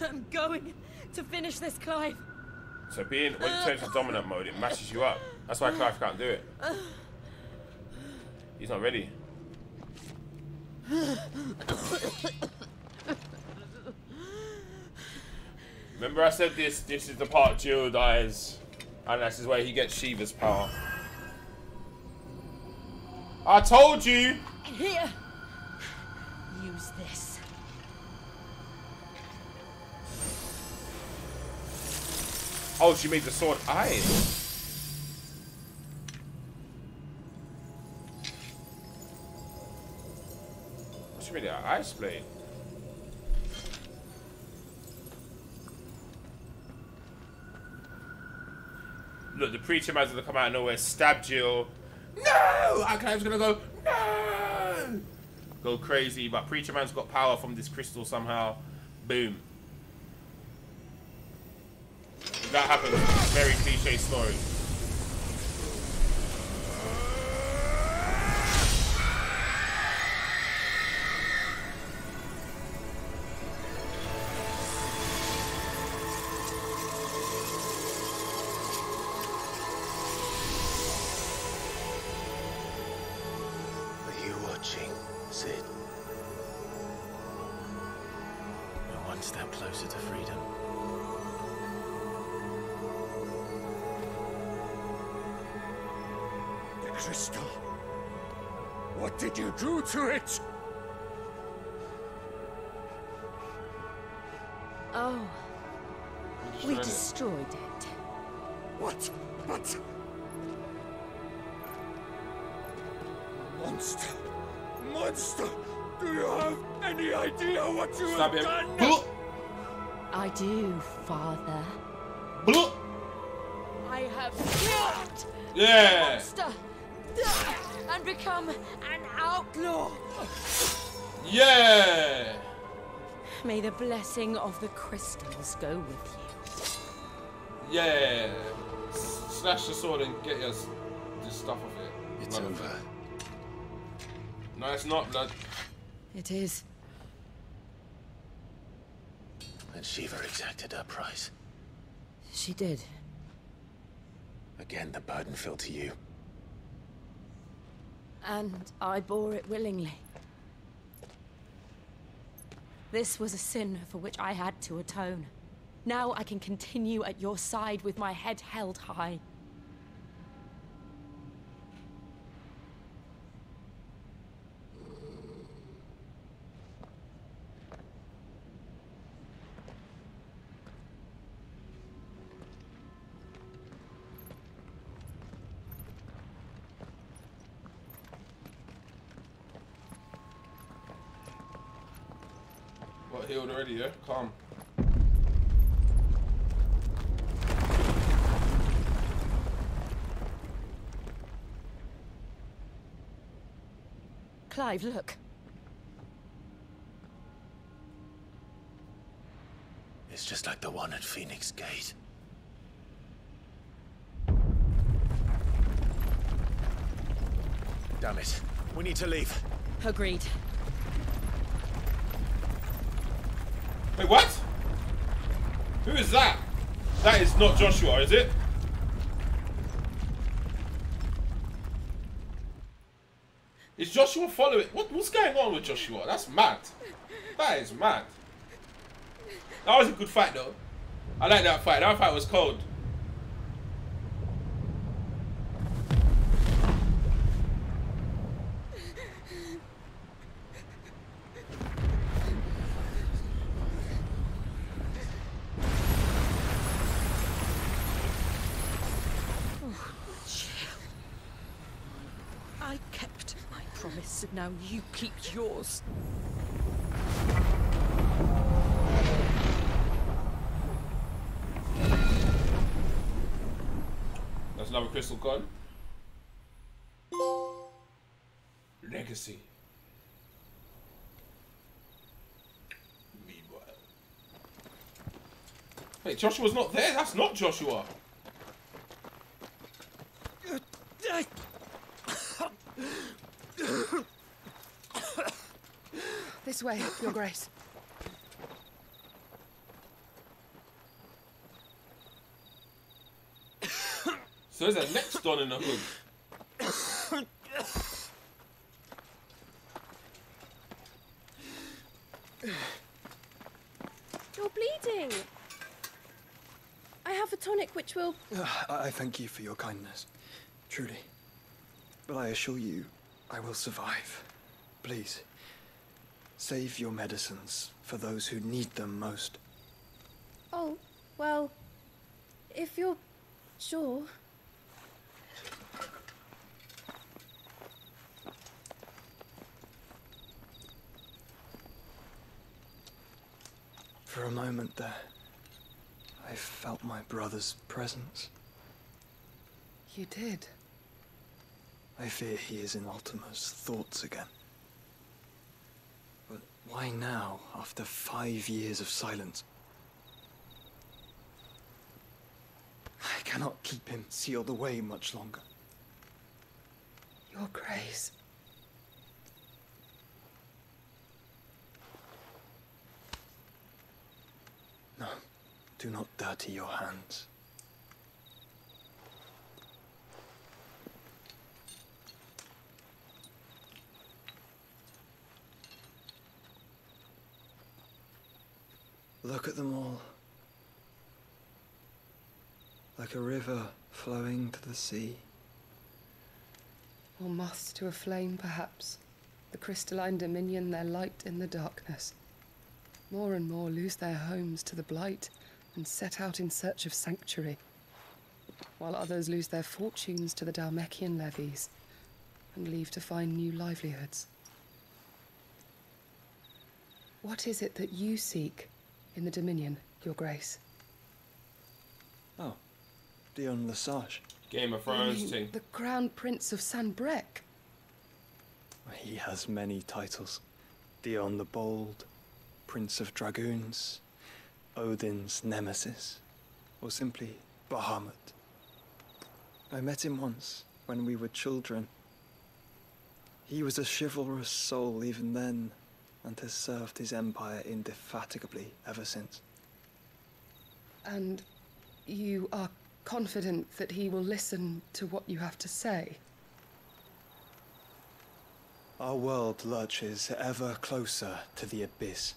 I'm going to finish this, Clive. So when you turn to dominant mode, it mashes you up. That's why Clive can't do it. He's not ready. Remember I said this is the part Jill dies, and this is where he gets Shiva's power. I told you. Here. Use this. Oh, she made the sword iron. She made an ice blade. Look, the preacher man's gonna come out of nowhere, stab Jill. No! Our client's gonna go, no! Go crazy, but preacher man's got power from this crystal somehow. Boom. That happens. Very cliche story. Crystal, what did you do to it? Oh, we destroyed it. What? What? Monster! Monster! Do you have any idea what you have done? Blue. I do, Father. Blue. I have killed the monster. And become an outlaw. Yeah. May the blessing of the crystals go with you. Yeah. Slash the sword and get us this stuff off it. It's over. No, it's not, blood. It is. And Shiva exacted her price. She did. Again, the burden fell to you. And I bore it willingly. This was a sin for which I had to atone. Now I can continue at your side with my head held high. Healed already, yeah? Calm. Clive, look. It's just like the one at Phoenix Gate. Damn it. We need to leave. Agreed. Wait, what? Who is that? That is not Joshua, is it? Is Joshua following? What's going on with Joshua? That's mad. That is mad. That was a good fight, though. I like that fight. That fight was cold. Now you keep yours. That's another crystal gone. Legacy. Meanwhile. Wait, Joshua's not there? That's not Joshua. This way, Your Grace. So there's a next don in the hood. You're bleeding. I have a tonic which will... I thank you for your kindness, truly. But I assure you, I will survive. Please, save your medicines for those who need them most. Oh, well, if you're sure. For a moment there, I felt my brother's presence. You did? I fear he is in Ultima's thoughts again. But why now, after 5 years of silence? I cannot keep him sealed away much longer. Your Grace. No, do not dirty your hands. Look at them all, like a river flowing to the sea. Or moths to a flame, perhaps, the crystalline dominion, their light in the darkness. More and more lose their homes to the blight and set out in search of sanctuary, while others lose their fortunes to the Dalmechian levies and leave to find new livelihoods. What is it that you seek in the Dominion, Your Grace? Oh, Dion Lesage. Game of Thrones thing. The Crown Prince of Sanbrec. He has many titles. Dion the Bold, Prince of Dragoons, Odin's Nemesis, or simply Bahamut. I met him once when we were children. He was a chivalrous soul even then, and has served his empire indefatigably ever since. And you are confident that he will listen to what you have to say? Our world lurches ever closer to the abyss,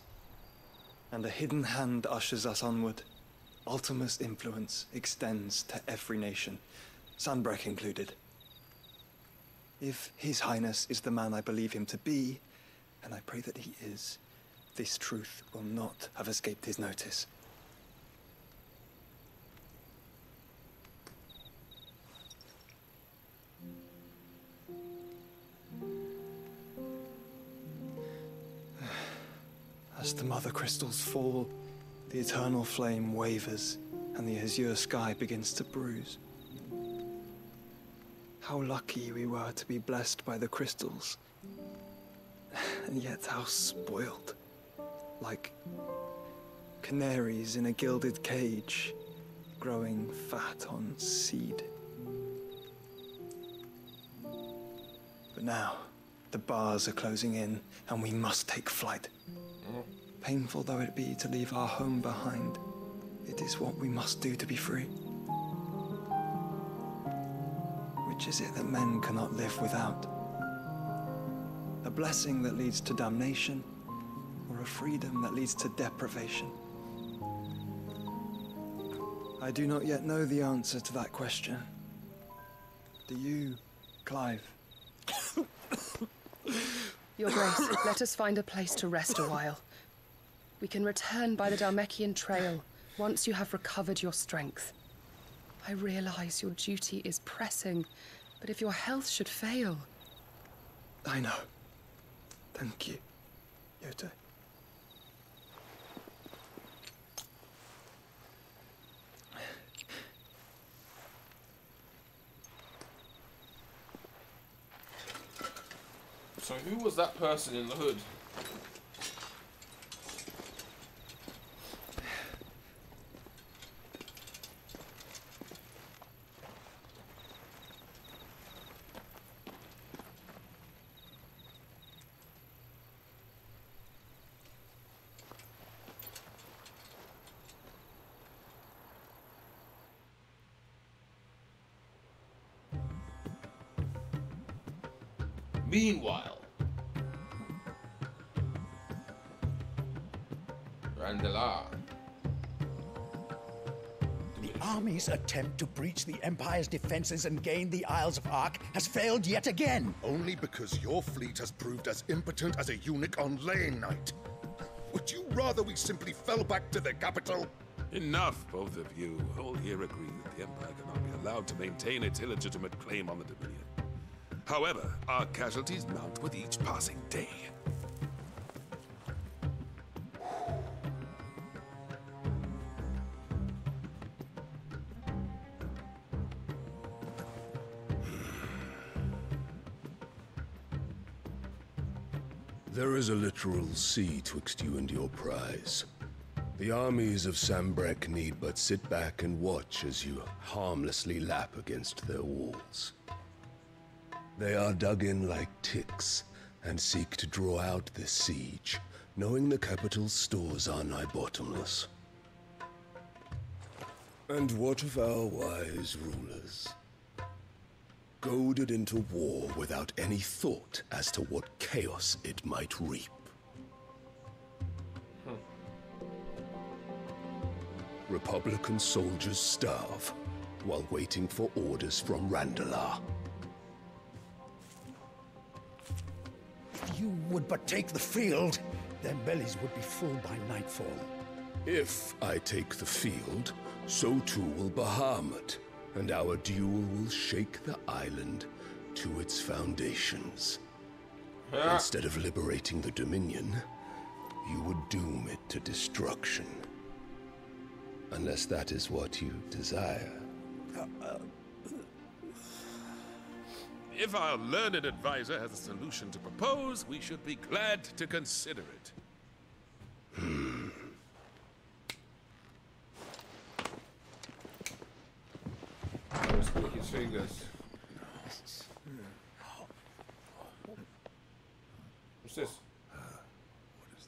and a hidden hand ushers us onward. Ultima's influence extends to every nation, Sanbrec included. If His Highness is the man I believe him to be, and I pray that he is, this truth will not have escaped his notice. As the mother crystals fall, the eternal flame wavers, and the azure sky begins to bruise. How lucky we were to be blessed by the crystals. And yet how spoiled, like canaries in a gilded cage, growing fat on seed. But now, the bars are closing in, and we must take flight. Painful though it be to leave our home behind, it is what we must do to be free. Which is it that men cannot live without? A blessing that leads to damnation, or a freedom that leads to deprivation? I do not yet know the answer to that question. Do you, Clive? Your Grace, let us find a place to rest a while. We can return by the Dalmechian trail once you have recovered your strength. I realize your duty is pressing, but if your health should fail... I know. Thank you, Yoto. So who was that person in the hood? Meanwhile, Randalar. The army's attempt to breach the Empire's defenses and gain the Isles of Ark has failed yet again. Only because your fleet has proved as impotent as a eunuch on laying night. Would you rather we simply fell back to the capital? Enough, both of you. All here agree that the Empire cannot be allowed to maintain its illegitimate claim on the Dominion. However, our casualties mount with each passing day. There is a literal sea twixt you and your prize. The armies of Sambrek need but sit back and watch as you harmlessly lap against their walls. They are dug in like ticks and seek to draw out this siege, knowing the capital's stores are nigh bottomless. And what of our wise rulers? Goaded into war without any thought as to what chaos it might reap. Republican soldiers starve while waiting for orders from Randalar. If you would but take the field, their bellies would be full by nightfall. If I take the field, so too will Bahamut. And our duel will shake the island to its foundations. Yeah. Instead of liberating the Dominion, you would doom it to destruction. Unless that is what you desire. If our learned advisor has a solution to propose, we should be glad to consider it. Fingers. What's this?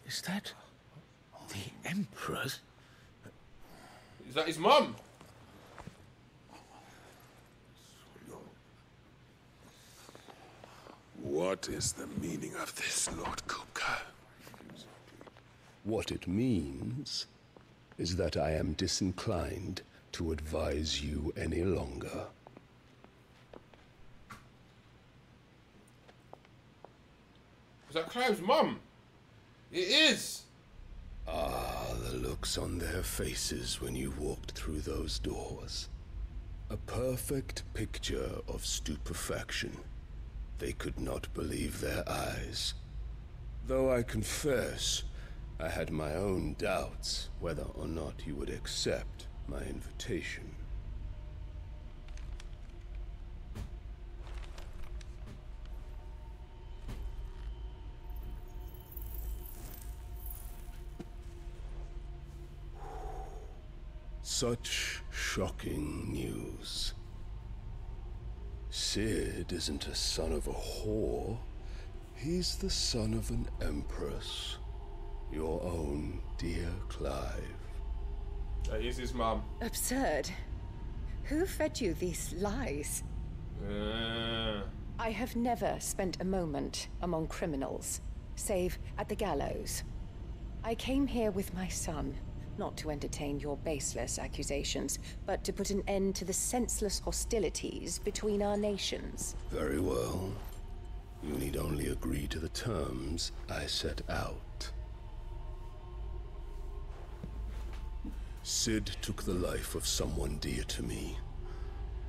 Is that the Emperor's? Is that his mum? What is the meaning of this, Lord Kupka? What it means is that I am disinclined to advise you any longer. Is that Cloud's mum? It is! Ah, the looks on their faces when you walked through those doors. A perfect picture of stupefaction. They could not believe their eyes. Though I confess, I had my own doubts whether or not you would accept my invitation. Such shocking news. Cid isn't a son of a whore. He's the son of an empress. Your own dear Clive. That is his mum. Absurd. Who fed you these lies? I have never spent a moment among criminals, save at the gallows. I came here with my son. Not to entertain your baseless accusations, but to put an end to the senseless hostilities between our nations. Very well. You need only agree to the terms I set out. Cid took the life of someone dear to me,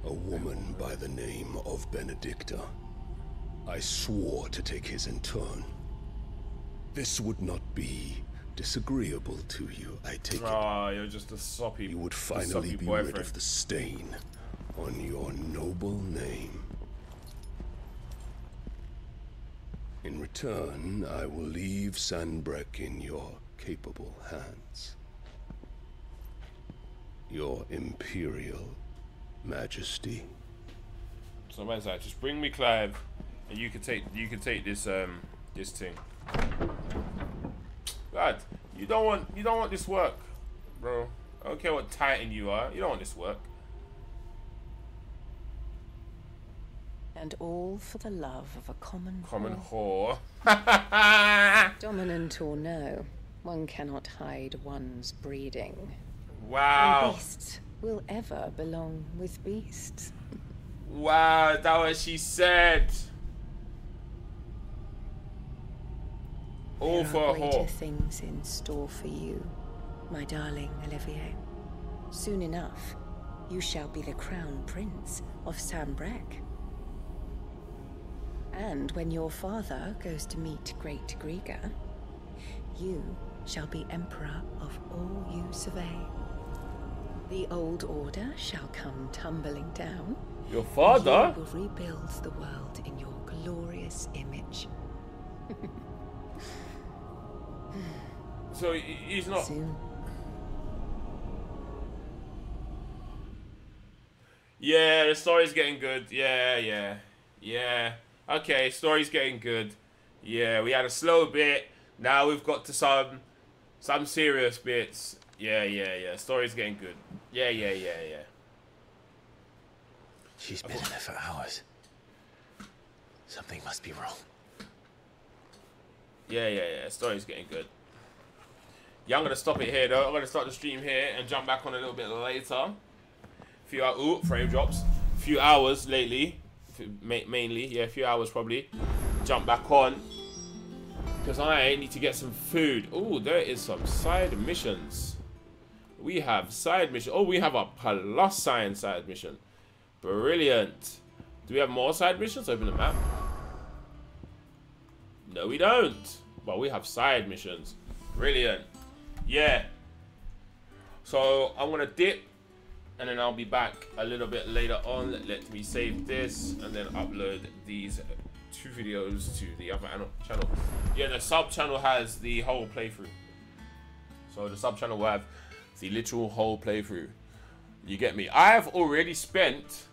a woman by the name of Benedicta. I swore to take his in turn. This would not be disagreeable to you, I take it. You're just a soppy. You would finally be rid of the stain on your noble name. In return, I will leave Sambrek in your capable hands. Your Imperial Majesty. So where's that? Just bring me Clive, and you can take this thing. God, you don't want this work, bro. I don't care what Titan you are. You don't want this work. And all for the love of a common whore. Dominant or no, one cannot hide one's breeding. Wow. And beasts will ever belong with beasts. Wow, is that what she said? All for a whore. There are things in store for you, my darling Olivier. Soon enough, you shall be the crown prince of Sambrec. And when your father goes to meet Great Grieger, you shall be emperor of all you survey. The old order shall come tumbling down. Your father? You will rebuild the world in your glorious image. So he's not. Soon. Yeah, the story's getting good. Yeah. Okay, story's getting good. Yeah, we had a slow bit. Now we've got to some serious bits. Yeah. Story's getting good. Yeah. She's been in there for hours. Something must be wrong. Yeah. Story's getting good. Yeah, I'm gonna stop it here though. I'm gonna start the stream here and jump back on a little bit later. Few hours lately, mainly. Yeah, a few hours probably. Jump back on because I need to get some food. Oh, there is some side missions. We have side mission. Oh, we have a plus sign side mission. Brilliant. Do we have more side missions? Open the map. No, we don't. But we have side missions. Brilliant. Yeah. So I'm gonna dip, and then I'll be back a little bit later on. Let me save this and then upload these two videos to the other channel. Yeah, the sub channel has the whole playthrough. So the sub channel will have the literal whole playthrough. You get me? I have already spent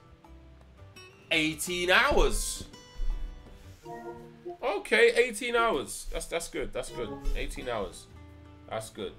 18 hours. Okay, 18 hours. That's good. 18 hours. That's good.